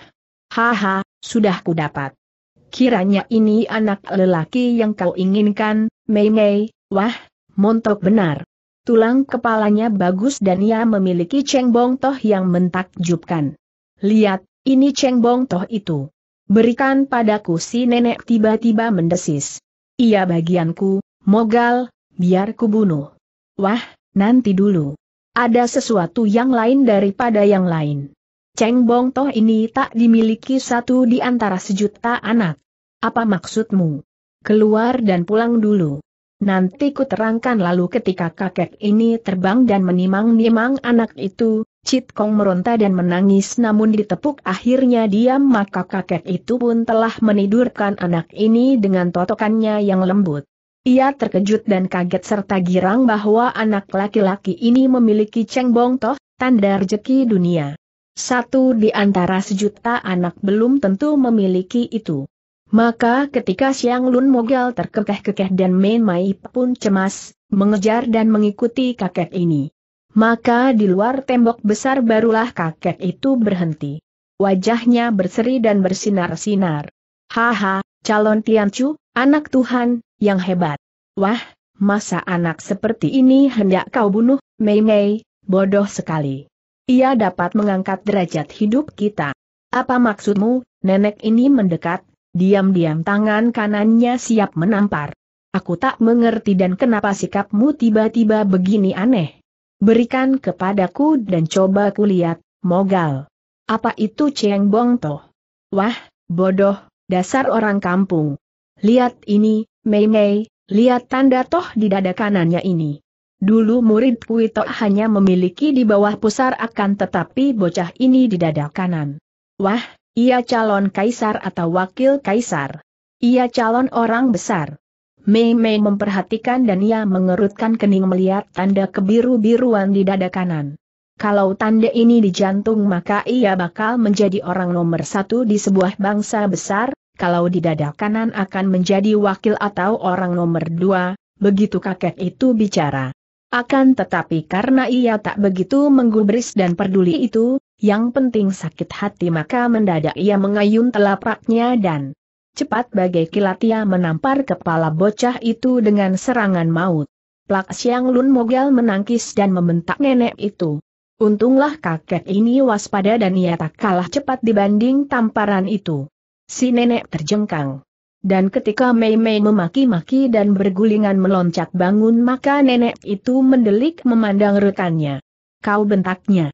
Haha, sudah ku dapat. Kiranya ini anak lelaki yang kau inginkan, Mei Mei, wah, montok benar. Tulang kepalanya bagus dan ia memiliki cengbong toh yang mentakjubkan. Lihat, ini cengbong toh itu. Berikan padaku, si nenek tiba-tiba mendesis. Ia bagianku, Mogal, biar ku bunuh. Wah, nanti dulu. Ada sesuatu yang lain daripada yang lain. Cengbong toh ini tak dimiliki satu di antara sejuta anak. Apa maksudmu? Keluar dan pulang dulu. Nanti ku terangkan. Lalu ketika kakek ini terbang dan menimang-nimang anak itu, Cit Kong meronta dan menangis, namun ditepuk akhirnya diam, maka kakek itu pun telah menidurkan anak ini dengan totokannya yang lembut. Ia terkejut dan kaget serta girang bahwa anak laki-laki ini memiliki cengbong toh, tanda rezeki dunia. Satu di antara sejuta anak belum tentu memiliki itu. Maka ketika Siang Lun Mogal terkekeh-kekeh dan Main Mai pun cemas, mengejar dan mengikuti kakek ini. Maka di luar tembok besar barulah kakek itu berhenti. Wajahnya berseri dan bersinar-sinar. Haha, calon Tiancu, anak Tuhan, yang hebat. Wah, masa anak seperti ini hendak kau bunuh, Mei Mei, bodoh sekali. Ia dapat mengangkat derajat hidup kita. Apa maksudmu? Nenek ini mendekat. Diam-diam tangan kanannya siap menampar. Aku tak mengerti dan kenapa sikapmu tiba-tiba begini aneh. Berikan kepadaku dan coba kulihat, Mogal. Apa itu cengbong toh? Wah, bodoh, dasar orang kampung. Lihat ini, Mei Mei, lihat tanda toh di dada kanannya ini. Dulu muridku toh hanya memiliki di bawah pusar, akan tetapi bocah ini di dada kanan. Wah. Ia calon kaisar atau wakil kaisar. Ia calon orang besar. Mei Mei memperhatikan dan ia mengerutkan kening melihat tanda kebiru-biruan di dada kanan. Kalau tanda ini di jantung, maka ia bakal menjadi orang nomor satu di sebuah bangsa besar. Kalau di dada kanan akan menjadi wakil atau orang nomor dua. Begitu kakek itu bicara. Akan tetapi karena ia tak begitu menggubris dan peduli itu, yang penting sakit hati, maka mendadak ia mengayun telapaknya dan cepat bagai kilat ia menampar kepala bocah itu dengan serangan maut. Plak! Siang Lun Mogal menangkis dan membentak nenek itu. Untunglah kakek ini waspada dan ia tak kalah cepat dibanding tamparan itu. Si nenek terjengkang. Dan ketika Mei Mei memaki-maki dan bergulingan meloncat bangun, maka nenek itu mendelik memandang rekannya. Kau, bentaknya.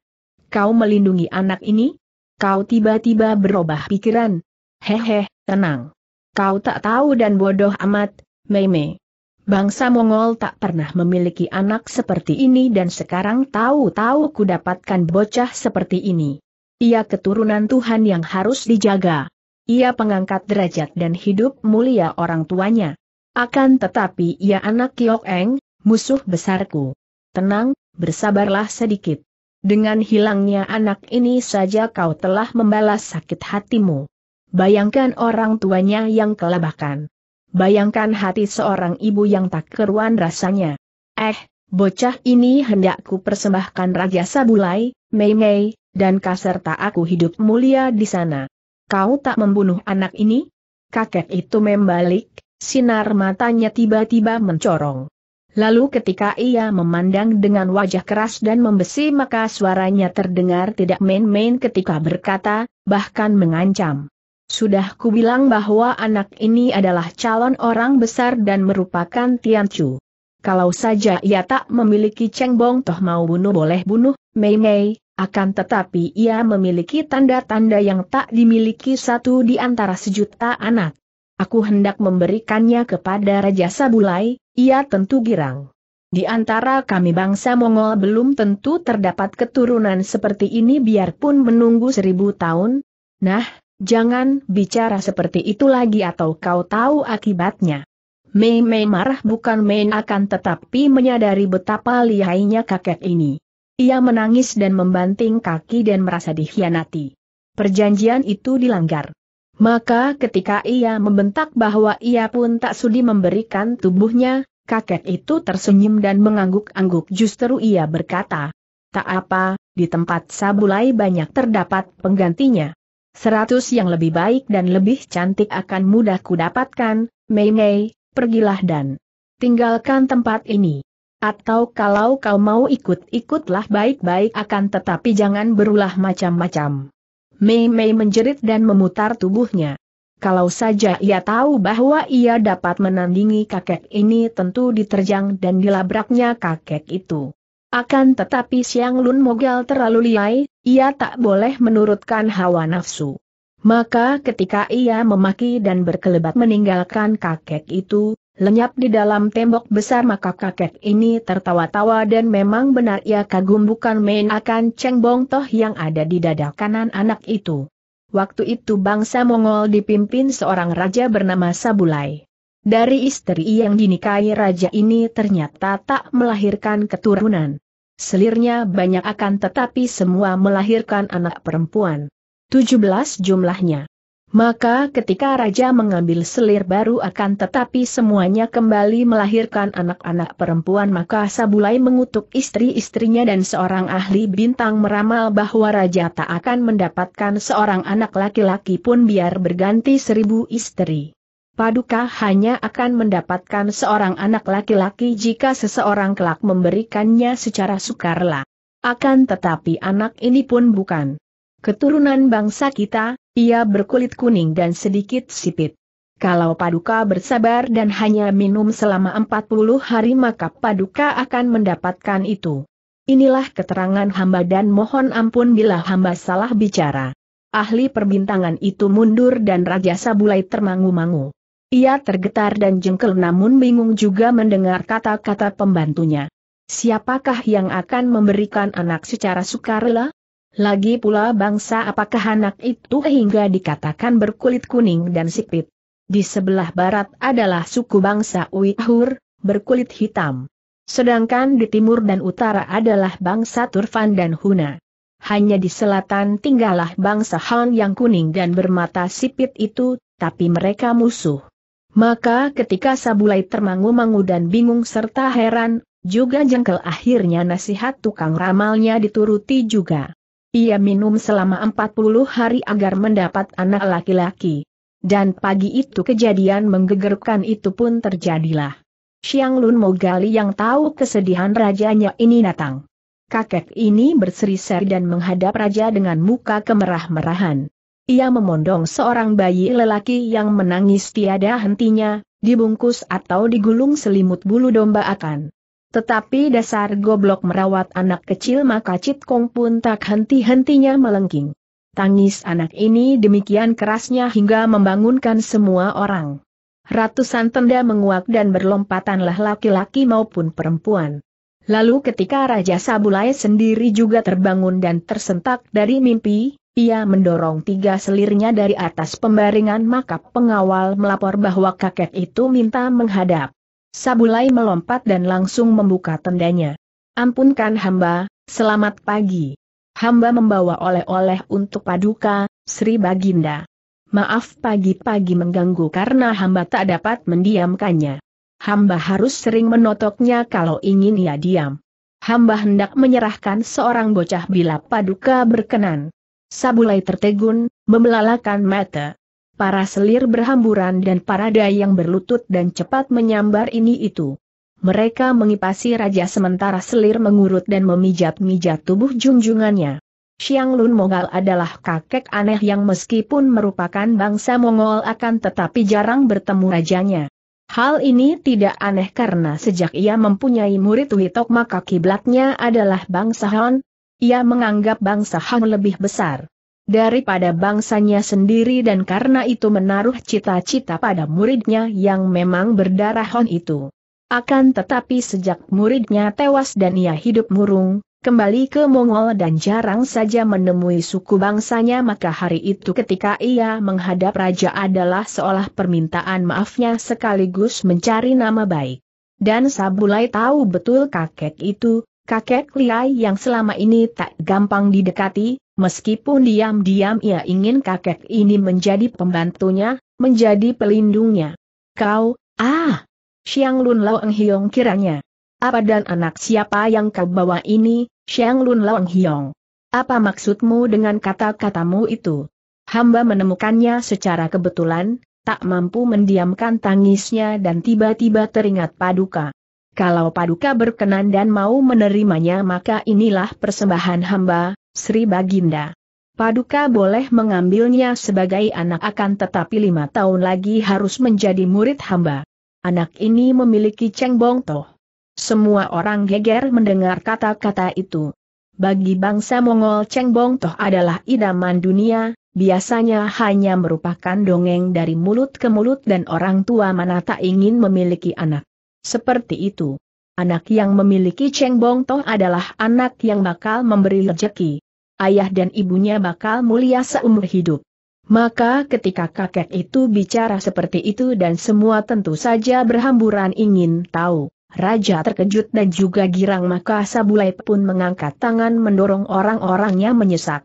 Kau melindungi anak ini? Kau tiba-tiba berubah pikiran. Hehe, tenang. Kau tak tahu dan bodoh amat, Mei Mei. Bangsa Mongol tak pernah memiliki anak seperti ini dan sekarang tahu-tahu ku dapatkan bocah seperti ini. Ia keturunan Tuhan yang harus dijaga. Ia pengangkat derajat dan hidup mulia orang tuanya. Akan tetapi ia anak Kiok Eng, musuh besarku. Tenang, bersabarlah sedikit. Dengan hilangnya anak ini saja kau telah membalas sakit hatimu. Bayangkan orang tuanya yang kelabakan. Bayangkan hati seorang ibu yang tak keruan rasanya. Eh, bocah ini hendak ku persembahkan Raja Sabulai, Mei Mei, dan kau serta aku hidup mulia di sana. Kau tak membunuh anak ini? Kakek itu membalik, sinar matanya tiba-tiba mencorong. Lalu ketika ia memandang dengan wajah keras dan membesi, maka suaranya terdengar tidak main-main ketika berkata, bahkan mengancam. Sudah kubilang bahwa anak ini adalah calon orang besar dan merupakan Tiancu. Kalau saja ia tak memiliki cengbong toh, mau bunuh boleh bunuh, Mei Mei. Akan tetapi ia memiliki tanda-tanda yang tak dimiliki satu di antara sejuta anak. Aku hendak memberikannya kepada Raja Sabulai, ia tentu girang. Di antara kami bangsa Mongol belum tentu terdapat keturunan seperti ini biarpun menunggu seribu tahun. Nah, jangan bicara seperti itu lagi atau kau tahu akibatnya. Mei Mei marah bukan main, akan tetapi menyadari betapa lihainya kakek ini. Ia menangis dan membanting kaki dan merasa dikhianati. Perjanjian itu dilanggar. Maka ketika ia membentak bahwa ia pun tak sudi memberikan tubuhnya, kakek itu tersenyum dan mengangguk-angguk. Justru ia berkata, tak apa, di tempat Sabulai banyak terdapat penggantinya. Seratus yang lebih baik dan lebih cantik akan mudah kudapatkan, Mei Mei, pergilah dan tinggalkan tempat ini. Atau kalau kau mau ikut-ikutlah baik-baik, akan tetapi jangan berulah macam-macam. Mei Mei menjerit dan memutar tubuhnya. Kalau saja ia tahu bahwa ia dapat menandingi kakek ini, tentu diterjang dan dilabraknya kakek itu. Akan tetapi Siang Lun Mogal terlalu liai, ia tak boleh menurutkan hawa nafsu. Maka ketika ia memaki dan berkelebat meninggalkan kakek itu, lenyap di dalam tembok besar, maka kakek ini tertawa-tawa dan memang benar ia kagum bukan main akan cengbong toh yang ada di dada kanan anak itu. Waktu itu bangsa Mongol dipimpin seorang raja bernama Sabulai. Dari istri yang dinikahi raja ini ternyata tak melahirkan keturunan. Selirnya banyak akan tetapi semua melahirkan anak perempuan. tujuh belas jumlahnya. Maka ketika raja mengambil selir baru akan tetapi semuanya kembali melahirkan anak-anak perempuan, maka Sabulai mengutuk istri-istrinya dan seorang ahli bintang meramal bahwa raja tak akan mendapatkan seorang anak laki-laki pun biar berganti seribu istri. Paduka hanya akan mendapatkan seorang anak laki-laki jika seseorang kelak memberikannya secara sukarela. Akan tetapi anak ini pun bukan keturunan bangsa kita. Ia berkulit kuning dan sedikit sipit. Kalau Paduka bersabar dan hanya minum selama empat puluh hari, maka Paduka akan mendapatkan itu. Inilah keterangan hamba dan mohon ampun bila hamba salah bicara. Ahli perbintangan itu mundur dan Raja Sabulai termangu-mangu. Ia tergetar dan jengkel namun bingung juga mendengar kata-kata pembantunya. Siapakah yang akan memberikan anak secara sukarela? Lagi pula bangsa apakah anak itu hingga dikatakan berkulit kuning dan sipit. Di sebelah barat adalah suku bangsa Uighur, berkulit hitam. Sedangkan di timur dan utara adalah bangsa Turfan dan Huna. Hanya di selatan tinggallah bangsa Han yang kuning dan bermata sipit itu, tapi mereka musuh. Maka ketika Sabulai termangu-mangu dan bingung serta heran, juga jengkel, akhirnya nasihat tukang ramalnya dituruti juga. Ia minum selama empat puluh hari agar mendapat anak laki-laki. Dan pagi itu kejadian menggegerkan itu pun terjadilah. Siang Lun Mogali yang tahu kesedihan rajanya ini datang. Kakek ini berseri-seri dan menghadap raja dengan muka kemerah-merahan. Ia memondong seorang bayi lelaki yang menangis tiada hentinya, dibungkus atau digulung selimut bulu domba akan. Tetapi dasar goblok merawat anak kecil, maka Cit Kong pun tak henti-hentinya melengking. Tangis anak ini demikian kerasnya hingga membangunkan semua orang. Ratusan tenda menguak dan berlompatanlah laki-laki maupun perempuan. Lalu ketika Raja Sabulai sendiri juga terbangun dan tersentak dari mimpi, ia mendorong tiga selirnya dari atas pembaringan, maka pengawal melapor bahwa kakek itu minta menghadap. Sabulai melompat dan langsung membuka tendanya. Ampunkan hamba, selamat pagi. Hamba membawa oleh-oleh untuk Paduka, Sri Baginda. Maaf pagi-pagi mengganggu karena hamba tak dapat mendiamkannya. Hamba harus sering menotoknya kalau ingin ia diam. Hamba hendak menyerahkan seorang bocah bila Paduka berkenan. Sabulai tertegun, membelalakan mata. Para selir berhamburan dan para dayang berlutut dan cepat menyambar ini itu. Mereka mengipasi raja sementara selir mengurut dan memijat-mijat tubuh junjungannya. Siang Lun Mogal adalah kakek aneh yang meskipun merupakan bangsa Mongol akan tetapi jarang bertemu rajanya. Hal ini tidak aneh karena sejak ia mempunyai murid Witok maka kiblatnya adalah bangsa Han. Ia menganggap bangsa Han lebih besar daripada bangsanya sendiri dan karena itu menaruh cita-cita pada muridnya yang memang berdarah Han itu. Akan tetapi sejak muridnya tewas dan ia hidup murung, kembali ke Mongol dan jarang saja menemui suku bangsanya, maka hari itu ketika ia menghadap raja adalah seolah permintaan maafnya sekaligus mencari nama baik. Dan Sabulai tahu betul kakek itu, kakek liai yang selama ini tak gampang didekati. Meskipun diam-diam ia ingin kakek ini menjadi pembantunya, menjadi pelindungnya. Kau, ah, Siang Lun Lao Eng Hiong kiranya. Apa dan anak siapa yang kau bawa ini, Siang Lun Lao Eng Hiong? Apa maksudmu dengan kata-katamu itu? Hamba menemukannya secara kebetulan, tak mampu mendiamkan tangisnya dan tiba-tiba teringat Paduka. Kalau Paduka berkenan dan mau menerimanya, maka inilah persembahan hamba, Sri Baginda. Paduka boleh mengambilnya sebagai anak, akan tetapi lima tahun lagi harus menjadi murid hamba. Anak ini memiliki cengbong toh. Semua orang geger mendengar kata-kata itu. Bagi bangsa Mongol, cengbong toh adalah idaman dunia, biasanya hanya merupakan dongeng dari mulut ke mulut dan orang tua mana tak ingin memiliki anak seperti itu. Anak yang memiliki cengbong toh adalah anak yang bakal memberi rezeki. Ayah dan ibunya bakal mulia seumur hidup. Maka ketika kakek itu bicara seperti itu dan semua tentu saja berhamburan ingin tahu, raja terkejut dan juga girang, maka Sabulai pun mengangkat tangan mendorong orang-orangnya menyesak.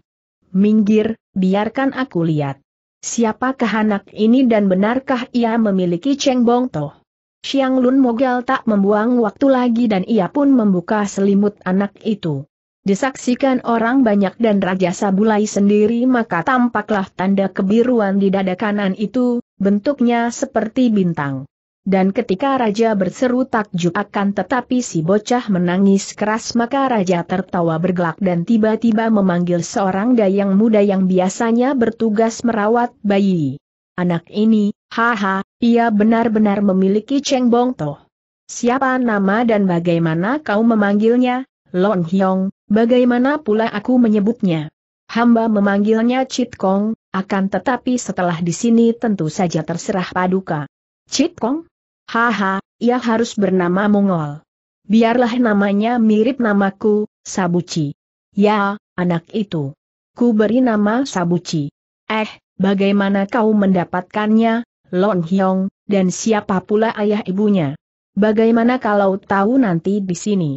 "Minggir, biarkan aku lihat. Siapakah anak ini dan benarkah ia memiliki cengbong toh?" Siang Lun Mogal tak membuang waktu lagi dan ia pun membuka selimut anak itu. Disaksikan orang banyak dan Raja Sabulai sendiri, maka tampaklah tanda kebiruan di dada kanan itu, bentuknya seperti bintang. Dan ketika Raja berseru takjub, akan tetapi si bocah menangis keras, maka Raja tertawa bergelak dan tiba-tiba memanggil seorang dayang muda yang biasanya bertugas merawat bayi. "Anak ini, haha, ia benar-benar memiliki cengbong toh. Siapa nama dan bagaimana kau memanggilnya?" "Lon Hiong, bagaimana pula aku menyebutnya? Hamba memanggilnya Cit Kong, akan tetapi setelah di sini tentu saja terserah Paduka." "Cit Kong? Haha, ia harus bernama Mongol. Biarlah namanya mirip namaku, Sabuci. Ya, anak itu. Ku beri nama Sabuci." "Eh, bagaimana kau mendapatkannya, Lon Hiong, dan siapa pula ayah ibunya? Bagaimana kalau tahu nanti di sini?"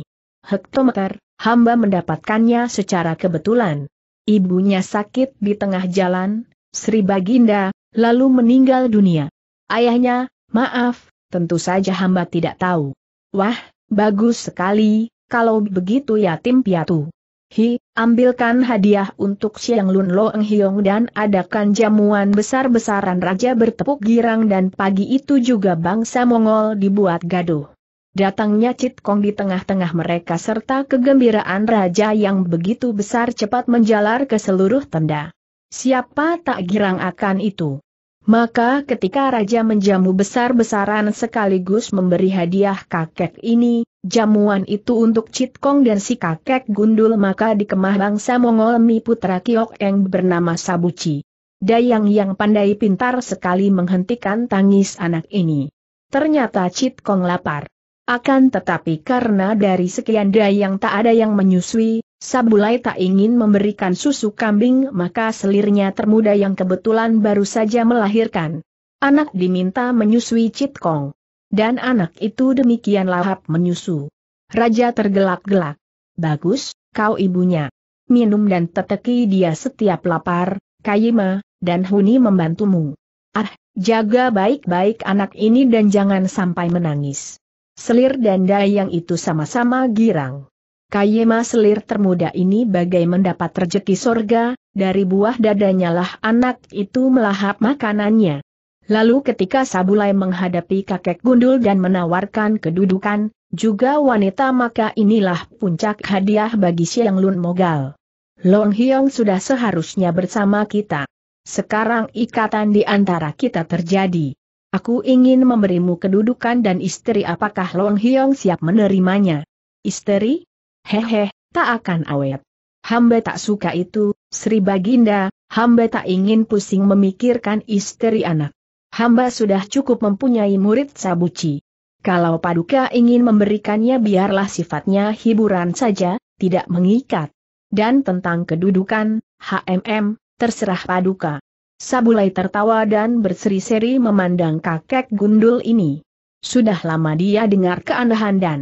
"Hektometer, hamba mendapatkannya secara kebetulan. Ibunya sakit di tengah jalan, Sri Baginda, lalu meninggal dunia. Ayahnya, maaf, tentu saja hamba tidak tahu." "Wah, bagus sekali, kalau begitu yatim piatu. Hi, ambilkan hadiah untuk Siang Lun Loeng Hiong dan adakan jamuan besar-besaran." Raja bertepuk girang dan pagi itu juga bangsa Mongol dibuat gaduh. Datangnya Cit Kong di tengah-tengah mereka serta kegembiraan raja yang begitu besar cepat menjalar ke seluruh tenda. Siapa tak girang akan itu? Maka ketika raja menjamu besar-besaran sekaligus memberi hadiah kakek ini, jamuan itu untuk Cit Kong dan si kakek gundul, maka dikemah bangsa Mongol mi putra Kiok yang bernama Sabuci. Dayang yang pandai pintar sekali menghentikan tangis anak ini. Ternyata Cit Kong lapar. Akan tetapi karena dari sekian dayang tak ada yang menyusui, Sabulai tak ingin memberikan susu kambing, maka selirnya termuda yang kebetulan baru saja melahirkan anak diminta menyusui Cit Kong. Dan anak itu demikian lahap menyusu. Raja tergelak-gelak. "Bagus, kau ibunya. Minum dan teteki dia setiap lapar, Kayima, dan Huni membantumu. Ah, jaga baik-baik anak ini dan jangan sampai menangis." Selir dan dayang itu sama-sama girang. Kayima selir termuda ini bagai mendapat rejeki sorga, dari buah dadanya lah anak itu melahap makanannya. Lalu ketika Sabulai menghadapi kakek gundul dan menawarkan kedudukan, juga wanita, maka inilah puncak hadiah bagi Siang Lun Mogal. "Lon Hiong sudah seharusnya bersama kita. Sekarang ikatan di antara kita terjadi. Aku ingin memberimu kedudukan dan istri. Apakah Lon Hiong siap menerimanya?" "Istri? Hehe, tak akan awet. Hamba tak suka itu, Sri Baginda, hamba tak ingin pusing memikirkan istri anak. Hamba sudah cukup mempunyai murid Sabuci. Kalau Paduka ingin memberikannya, biarlah sifatnya hiburan saja, tidak mengikat. Dan tentang kedudukan, hmm, terserah Paduka." Sabulai tertawa dan berseri-seri memandang kakek gundul ini. Sudah lama dia dengar keandahan dan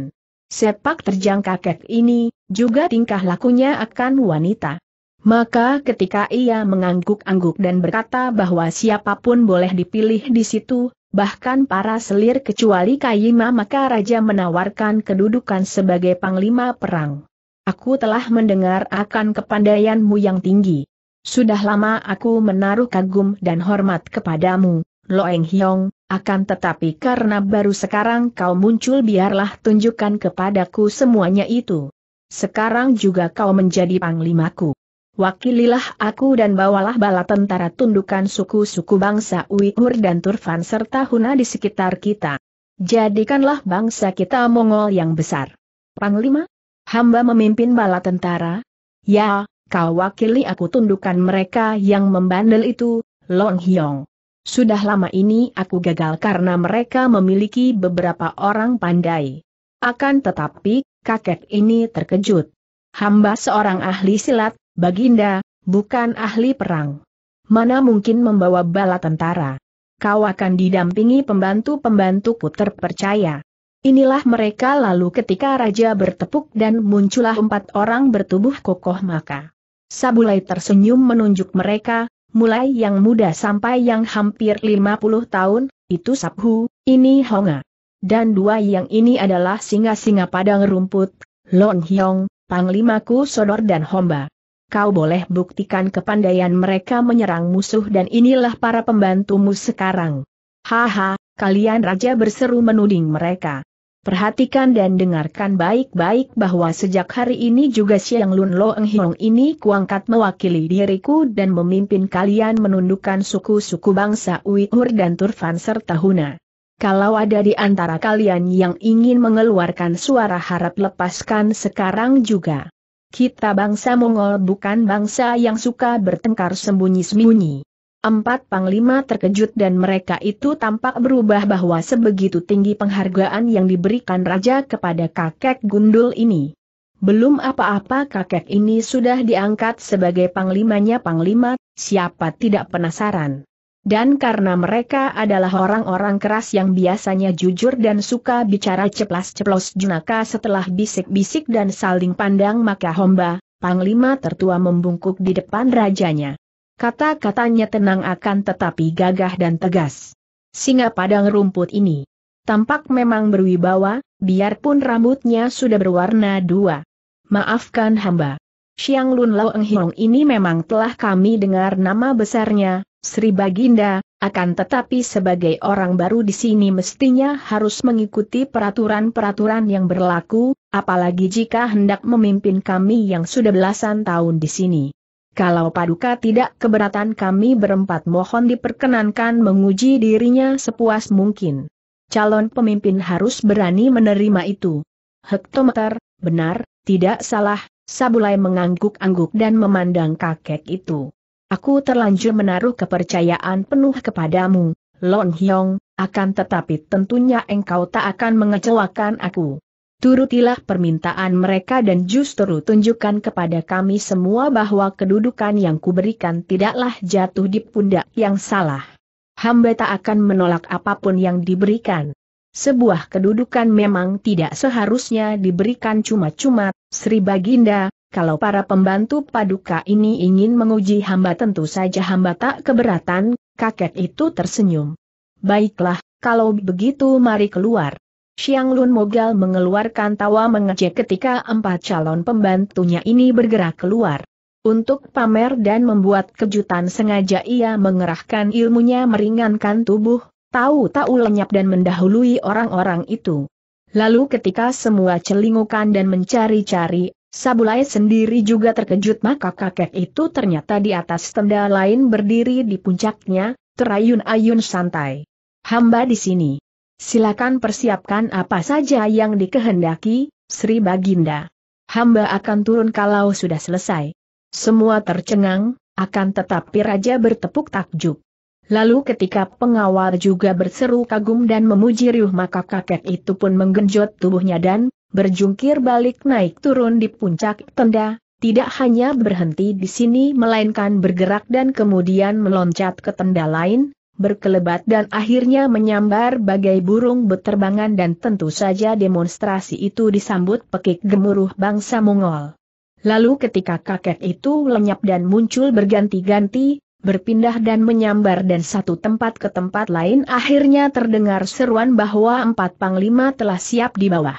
sepak terjang kakek ini, juga tingkah lakunya akan wanita. Maka ketika ia mengangguk-angguk dan berkata bahwa siapapun boleh dipilih di situ, bahkan para selir kecuali Kayima, maka raja menawarkan kedudukan sebagai panglima perang. "Aku telah mendengar akan kepandaianmu yang tinggi. Sudah lama aku menaruh kagum dan hormat kepadamu, Loeng Hiong, akan tetapi karena baru sekarang kau muncul, biarlah tunjukkan kepadaku semuanya itu. Sekarang juga kau menjadi panglimaku. Wakililah aku dan bawalah bala tentara tundukan suku-suku bangsa Uighur dan Turfan serta Huna di sekitar kita. Jadikanlah bangsa kita Mongol yang besar. Panglima? Hamba memimpin bala tentara? Ya, kau wakili aku tundukan mereka yang membandel itu, Loeng Hiong. Sudah lama ini aku gagal karena mereka memiliki beberapa orang pandai. Akan tetapi, kakek ini terkejut. Hamba seorang ahli silat, Baginda, bukan ahli perang. Mana mungkin membawa bala tentara? Kau akan didampingi pembantu-pembantuku terpercaya. Inilah mereka. Lalu ketika raja bertepuk dan muncullah empat orang bertubuh kokoh, maka Sabulai tersenyum menunjuk mereka, mulai yang muda sampai yang hampir lima puluh tahun, itu Sabhu, ini Honga. Dan dua yang ini adalah singa-singa padang rumput, Loeng Hiong, panglimaku Sodor dan Homba. Kau boleh buktikan kepandaian mereka menyerang musuh dan inilah para pembantumu sekarang. Haha, kalian, raja berseru menuding mereka. Perhatikan dan dengarkan baik-baik bahwa sejak hari ini juga Siang Lun Loeng Hiong ini kuangkat mewakili diriku dan memimpin kalian menundukkan suku-suku bangsa Uighur dan Turfan serta Huna. Kalau ada di antara kalian yang ingin mengeluarkan suara, harap lepaskan sekarang juga. Kita bangsa Mongol bukan bangsa yang suka bertengkar sembunyi-sembunyi. Empat panglima terkejut dan mereka itu tampak berubah bahwa sebegitu tinggi penghargaan yang diberikan raja kepada kakek gundul ini. Belum apa-apa kakek ini sudah diangkat sebagai panglimanya panglima, siapa tidak penasaran. Dan karena mereka adalah orang-orang keras yang biasanya jujur dan suka bicara ceplas-ceplos jenaka setelah bisik-bisik dan saling pandang, maka Homba, panglima tertua, membungkuk di depan rajanya. Kata-katanya tenang akan tetapi gagah dan tegas. Singa padang rumput ini tampak memang berwibawa, biarpun rambutnya sudah berwarna dua. Maafkan hamba. Siang Lun Loeng Hiong ini memang telah kami dengar nama besarnya, Sri Baginda, akan tetapi sebagai orang baru di sini mestinya harus mengikuti peraturan-peraturan yang berlaku, apalagi jika hendak memimpin kami yang sudah belasan tahun di sini. Kalau Paduka tidak keberatan, kami berempat mohon diperkenankan menguji dirinya sepuas mungkin. Calon pemimpin harus berani menerima itu. Hektometer, benar, tidak salah, Sabulai mengangguk-angguk dan memandang kakek itu. Aku terlanjur menaruh kepercayaan penuh kepadamu, Loeng Hiong, akan tetapi tentunya engkau tak akan mengecewakan aku. Turutilah permintaan mereka dan justru tunjukkan kepada kami semua bahwa kedudukan yang kuberikan tidaklah jatuh di pundak yang salah. Hamba tak akan menolak apapun yang diberikan. Sebuah kedudukan memang tidak seharusnya diberikan cuma-cuma, Sri Baginda. Kalau para pembantu Paduka ini ingin menguji hamba, tentu saja hamba tak keberatan, kakek itu tersenyum. Baiklah, kalau begitu mari keluar. Siang Lun Mogal mengeluarkan tawa mengejek ketika empat calon pembantunya ini bergerak keluar. Untuk pamer dan membuat kejutan sengaja ia mengerahkan ilmunya meringankan tubuh, tahu-tahu lenyap dan mendahului orang-orang itu. Lalu ketika semua celingukan dan mencari-cari, Sabulai sendiri juga terkejut, maka kakek itu ternyata di atas tenda lain berdiri di puncaknya, terayun-ayun santai. Hamba di sini. Silakan persiapkan apa saja yang dikehendaki, Sri Baginda. Hamba akan turun kalau sudah selesai. Semua tercengang, akan tetapi raja bertepuk takjub. Lalu ketika pengawal juga berseru kagum dan memuji riuh, maka kakek itu pun menggenjot tubuhnya dan berjungkir balik naik turun di puncak tenda, tidak hanya berhenti di sini melainkan bergerak dan kemudian meloncat ke tenda lain, berkelebat dan akhirnya menyambar bagai burung beterbangan dan tentu saja demonstrasi itu disambut pekik gemuruh bangsa Mongol. Lalu ketika kakek itu lenyap dan muncul berganti-ganti, berpindah dan menyambar dan satu tempat ke tempat lain, akhirnya terdengar seruan bahwa empat panglima telah siap di bawah.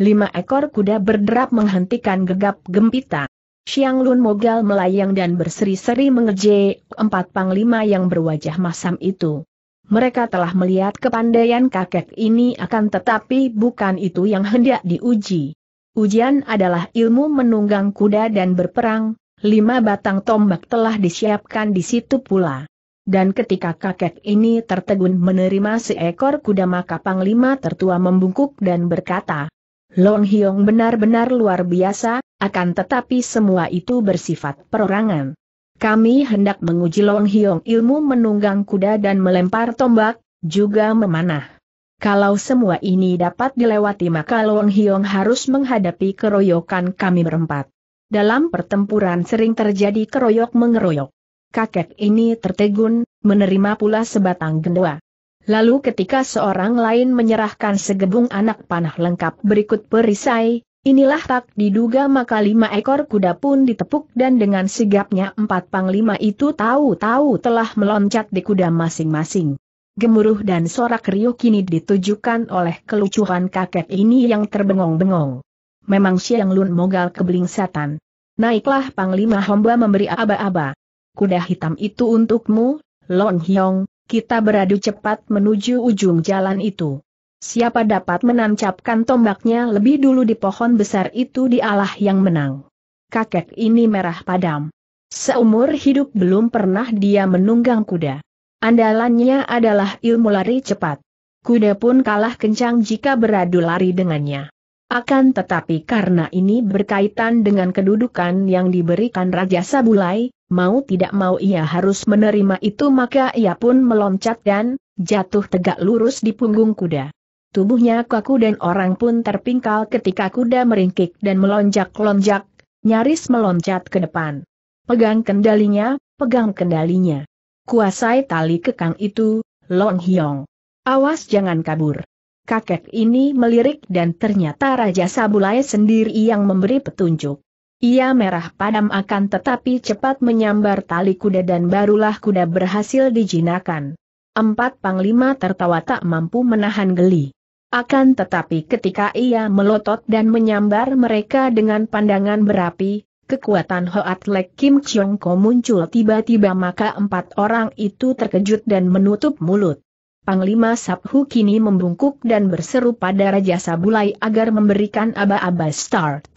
Lima ekor kuda berderap menghentikan gegap gempita. Siang Lun Mogal melayang dan berseri-seri mengejek empat panglima yang berwajah masam itu. mereka telah melihat kepandaian kakek ini, akan tetapi bukan itu yang hendak diuji. Ujian adalah ilmu menunggang kuda dan berperang. Lima batang tombak telah disiapkan di situ pula. Dan ketika kakek ini tertegun menerima seekor kuda, maka panglima tertua membungkuk dan berkata, "Long Hiong benar-benar luar biasa, akan tetapi semua itu bersifat perorangan. Kami hendak menguji Long Hiong ilmu menunggang kuda dan melempar tombak, juga memanah. Kalau semua ini dapat dilewati, maka Long Hiong harus menghadapi keroyokan kami berempat. Dalam pertempuran sering terjadi keroyok-mengeroyok." Kakek ini tertegun, menerima pula sebatang gendua. Lalu ketika seorang lain menyerahkan segebung anak panah lengkap berikut perisai, inilah tak diduga, maka lima ekor kuda pun ditepuk, dan dengan sigapnya empat panglima itu tahu-tahu telah meloncat di kuda masing-masing. Gemuruh dan sorak riuh kini ditujukan oleh kelucuhan kakek ini yang terbengong-bengong. Memang Siang Lun mogal kebeling setan. "Naiklah panglima, hamba memberi aba-aba. Kuda hitam itu untukmu, Long Hiong, kita beradu cepat menuju ujung jalan itu. Siapa dapat menancapkan tombaknya lebih dulu di pohon besar itu, dialah yang menang." Kakek ini merah padam. Seumur hidup belum pernah dia menunggang kuda. Andalannya adalah ilmu lari cepat. Kuda pun kalah kencang jika beradu lari dengannya. Akan tetapi karena ini berkaitan dengan kedudukan yang diberikan Raja Sabulai, mau tidak mau ia harus menerima itu, maka ia pun meloncat dan jatuh tegak lurus di punggung kuda. Tubuhnya kaku dan orang pun terpingkal ketika kuda meringkik dan melonjak-lonjak, nyaris meloncat ke depan. "Pegang kendalinya, pegang kendalinya. Kuasai tali kekang itu, Long Hiong. Awas jangan kabur." Kakek ini melirik dan ternyata Raja Sabulai sendiri yang memberi petunjuk. Ia merah padam akan tetapi cepat menyambar tali kuda dan barulah kuda berhasil dijinakan. Empat panglima tertawa tak mampu menahan geli. Akan tetapi ketika ia melotot dan menyambar mereka dengan pandangan berapi, kekuatan Hoat Lek Kim Chiong Ko muncul tiba-tiba, maka empat orang itu terkejut dan menutup mulut. Panglima Sabhu kini membungkuk dan berseru pada Raja Sabulai agar memberikan aba-aba start.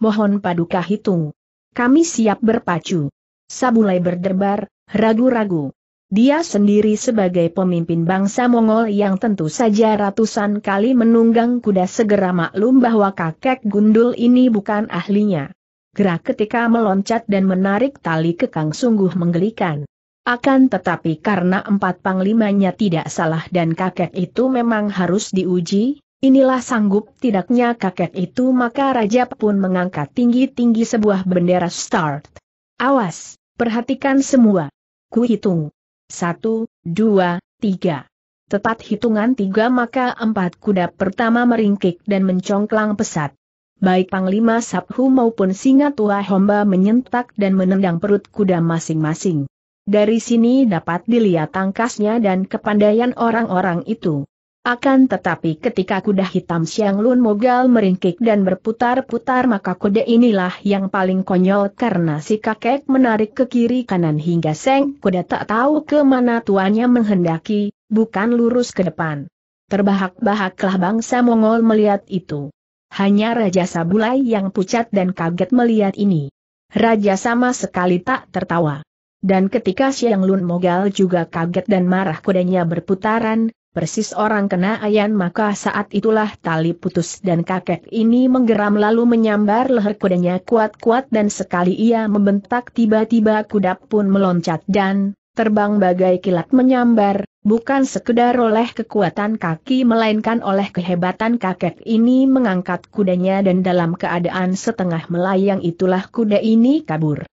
"Mohon paduka hitung. Kami siap berpacu." Sabulai berdebar, ragu-ragu. Dia sendiri sebagai pemimpin bangsa Mongol yang tentu saja ratusan kali menunggang kuda segera maklum bahwa kakek gundul ini bukan ahlinya. Gerak ketika meloncat dan menarik tali kekang sungguh menggelikan. Akan tetapi karena empat panglimanya tidak salah dan kakek itu memang harus diuji, inilah sanggup tidaknya kakek itu, maka raja pun mengangkat tinggi-tinggi sebuah bendera start. "Awas, perhatikan semua. Kuhitung. Satu, dua, tiga." Tepat hitungan tiga, maka empat kuda pertama meringkik dan mencongklang pesat. Baik Panglima Sabhu maupun Singa Tua Homba menyentak dan menendang perut kuda masing-masing. Dari sini dapat dilihat tangkasnya dan kepandaian orang-orang itu. Akan tetapi ketika kuda hitam Siang Lun mogal meringkik dan berputar-putar, maka kuda inilah yang paling konyol karena si kakek menarik ke kiri kanan hingga seng kuda tak tahu ke mana tuannya menghendaki, bukan lurus ke depan. Terbahak-bahaklah bangsa Mongol melihat itu. Hanya Raja Sabulai yang pucat dan kaget melihat ini. Raja sama sekali tak tertawa. Dan ketika Siang Lun mogal juga kaget dan marah, kudanya berputaran persis orang kena ayan, maka saat itulah tali putus dan kakek ini menggeram lalu menyambar leher kudanya kuat-kuat, dan sekali ia membentak tiba-tiba kuda pun meloncat dan terbang bagai kilat menyambar, bukan sekedar oleh kekuatan kaki melainkan oleh kehebatan kakek ini mengangkat kudanya, dan dalam keadaan setengah melayang itulah kuda ini kabur.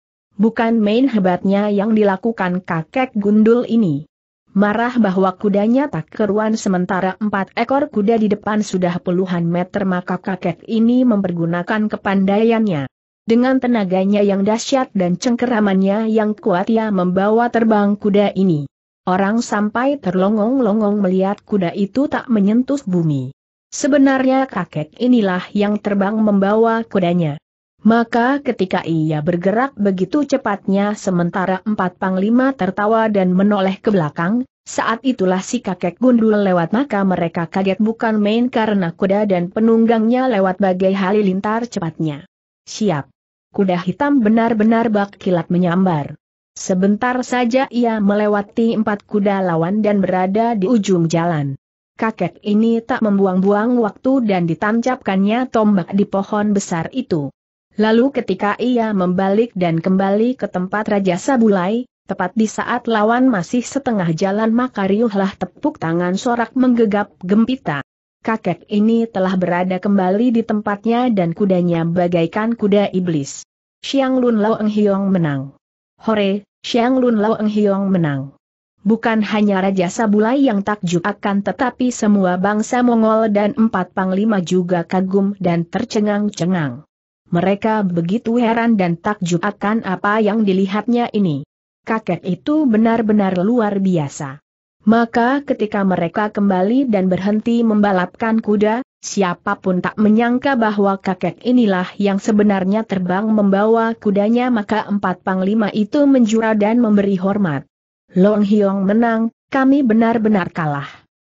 Bukan main hebatnya yang dilakukan kakek gundul ini. Marah bahwa kudanya tak keruan sementara empat ekor kuda di depan sudah puluhan meter, maka kakek ini mempergunakan kepandaiannya. Dengan tenaganya yang dahsyat dan cengkeramannya yang kuat ia membawa terbang kuda ini. Orang sampai terlongong-longong melihat kuda itu tak menyentuh bumi. Sebenarnya kakek inilah yang terbang membawa kudanya. Maka ketika ia bergerak begitu cepatnya sementara empat panglima tertawa dan menoleh ke belakang, Saat itulah si kakek gundul lewat, maka mereka kaget bukan main karena kuda dan penunggangnya lewat bagai halilintar cepatnya. Siap! Kuda hitam benar-benar bak kilat menyambar. Sebentar saja ia melewati empat kuda lawan dan berada di ujung jalan. Kakek ini tak membuang-buang waktu dan ditancapkannya tombak di pohon besar itu. Lalu ketika ia membalik dan kembali ke tempat Raja Sabulai, tepat di saat lawan masih setengah jalan, maka riuhlah tepuk tangan sorak menggegap gempita. Kakek ini telah berada kembali di tempatnya dan kudanya bagaikan kuda iblis. Xiang Lun Lao Eng Hiong menang. Hore, Xiang Lun Lao Eng Hiong menang. Bukan hanya Raja Sabulai yang takjub, akan tetapi semua bangsa Mongol dan empat panglima juga kagum dan tercengang-cengang. Mereka begitu heran dan takjub akan apa yang dilihatnya ini. Kakek itu benar-benar luar biasa. Maka ketika mereka kembali dan berhenti membalapkan kuda, siapapun tak menyangka bahwa kakek inilah yang sebenarnya terbang membawa kudanya, maka empat panglima itu menjura dan memberi hormat. Long Hiong menang, kami benar-benar kalah.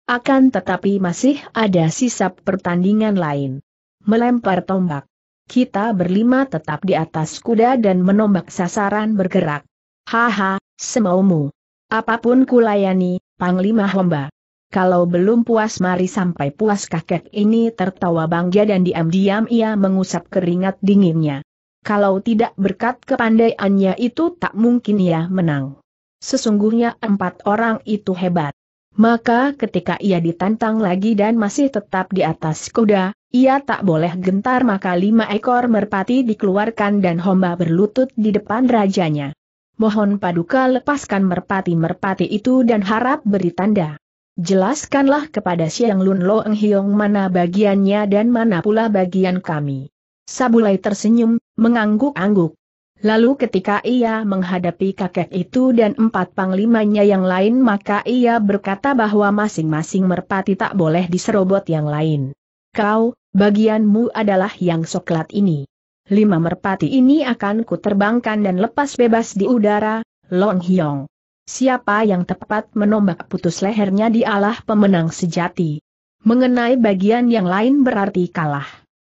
Akan tetapi masih ada sisa pertandingan lain. Melempar tombak. Kita berlima tetap di atas kuda dan menombak sasaran bergerak. Haha, semaumu. Apapun kulayani, Panglima Homba. Kalau belum puas mari sampai puas. Kakek ini tertawa bangga dan diam-diam ia mengusap keringat dinginnya. Kalau tidak berkat kepandaiannya itu tak mungkin ia menang. Sesungguhnya empat orang itu hebat. Maka ketika ia ditantang lagi dan masih tetap di atas kuda, ia tak boleh gentar, maka lima ekor merpati dikeluarkan dan Homba berlutut di depan rajanya. Mohon paduka lepaskan merpati-merpati itu dan harap beri tanda. Jelaskanlah kepada Xiang Lun Lo Eng Hiong mana bagiannya dan mana pula bagian kami. Sabulai tersenyum, mengangguk-angguk. Lalu ketika ia menghadapi kakek itu dan empat panglimanya yang lain, maka ia berkata bahwa masing-masing merpati tak boleh diserobot yang lain. Kau, bagianmu adalah yang coklat ini. Lima merpati ini akan kuterbangkan dan lepas bebas di udara, Long Hiong. Siapa yang tepat menombak putus lehernya dialah pemenang sejati. Mengenai bagian yang lain berarti kalah.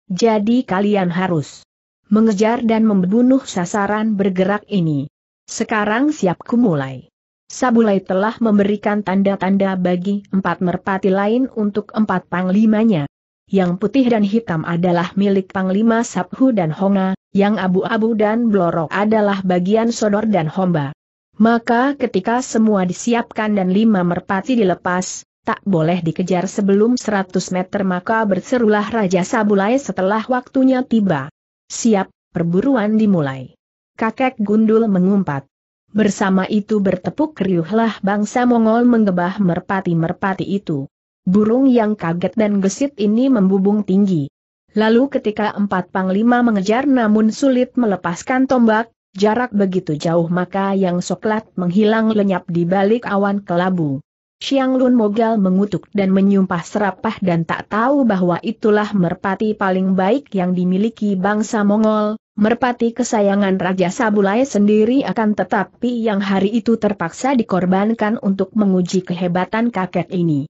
Jadi kalian harus mengejar dan membunuh sasaran bergerak ini. Sekarang siapku mulai. Sabulai telah memberikan tanda-tanda bagi empat merpati lain untuk empat panglimanya. Yang putih dan hitam adalah milik Panglima Sabhu dan Honga, yang abu-abu dan blorok adalah bagian Sodor dan Homba. Maka ketika semua disiapkan dan lima merpati dilepas, tak boleh dikejar sebelum seratus meter, maka berserulah Raja Sabulai setelah waktunya tiba. Siap, perburuan dimulai. Kakek gundul mengumpat. Bersama itu bertepuk riuhlah bangsa Mongol menggebah merpati-merpati itu. Burung yang kaget dan gesit ini membubung tinggi. Lalu ketika empat panglima mengejar namun sulit melepaskan tombak, jarak begitu jauh, maka yang coklat menghilang lenyap di balik awan kelabu. Xiang Lun Mogal mengutuk dan menyumpah serapah dan tak tahu bahwa itulah merpati paling baik yang dimiliki bangsa Mongol, merpati kesayangan Raja Sabulai sendiri, akan tetapi yang hari itu terpaksa dikorbankan untuk menguji kehebatan kakek ini.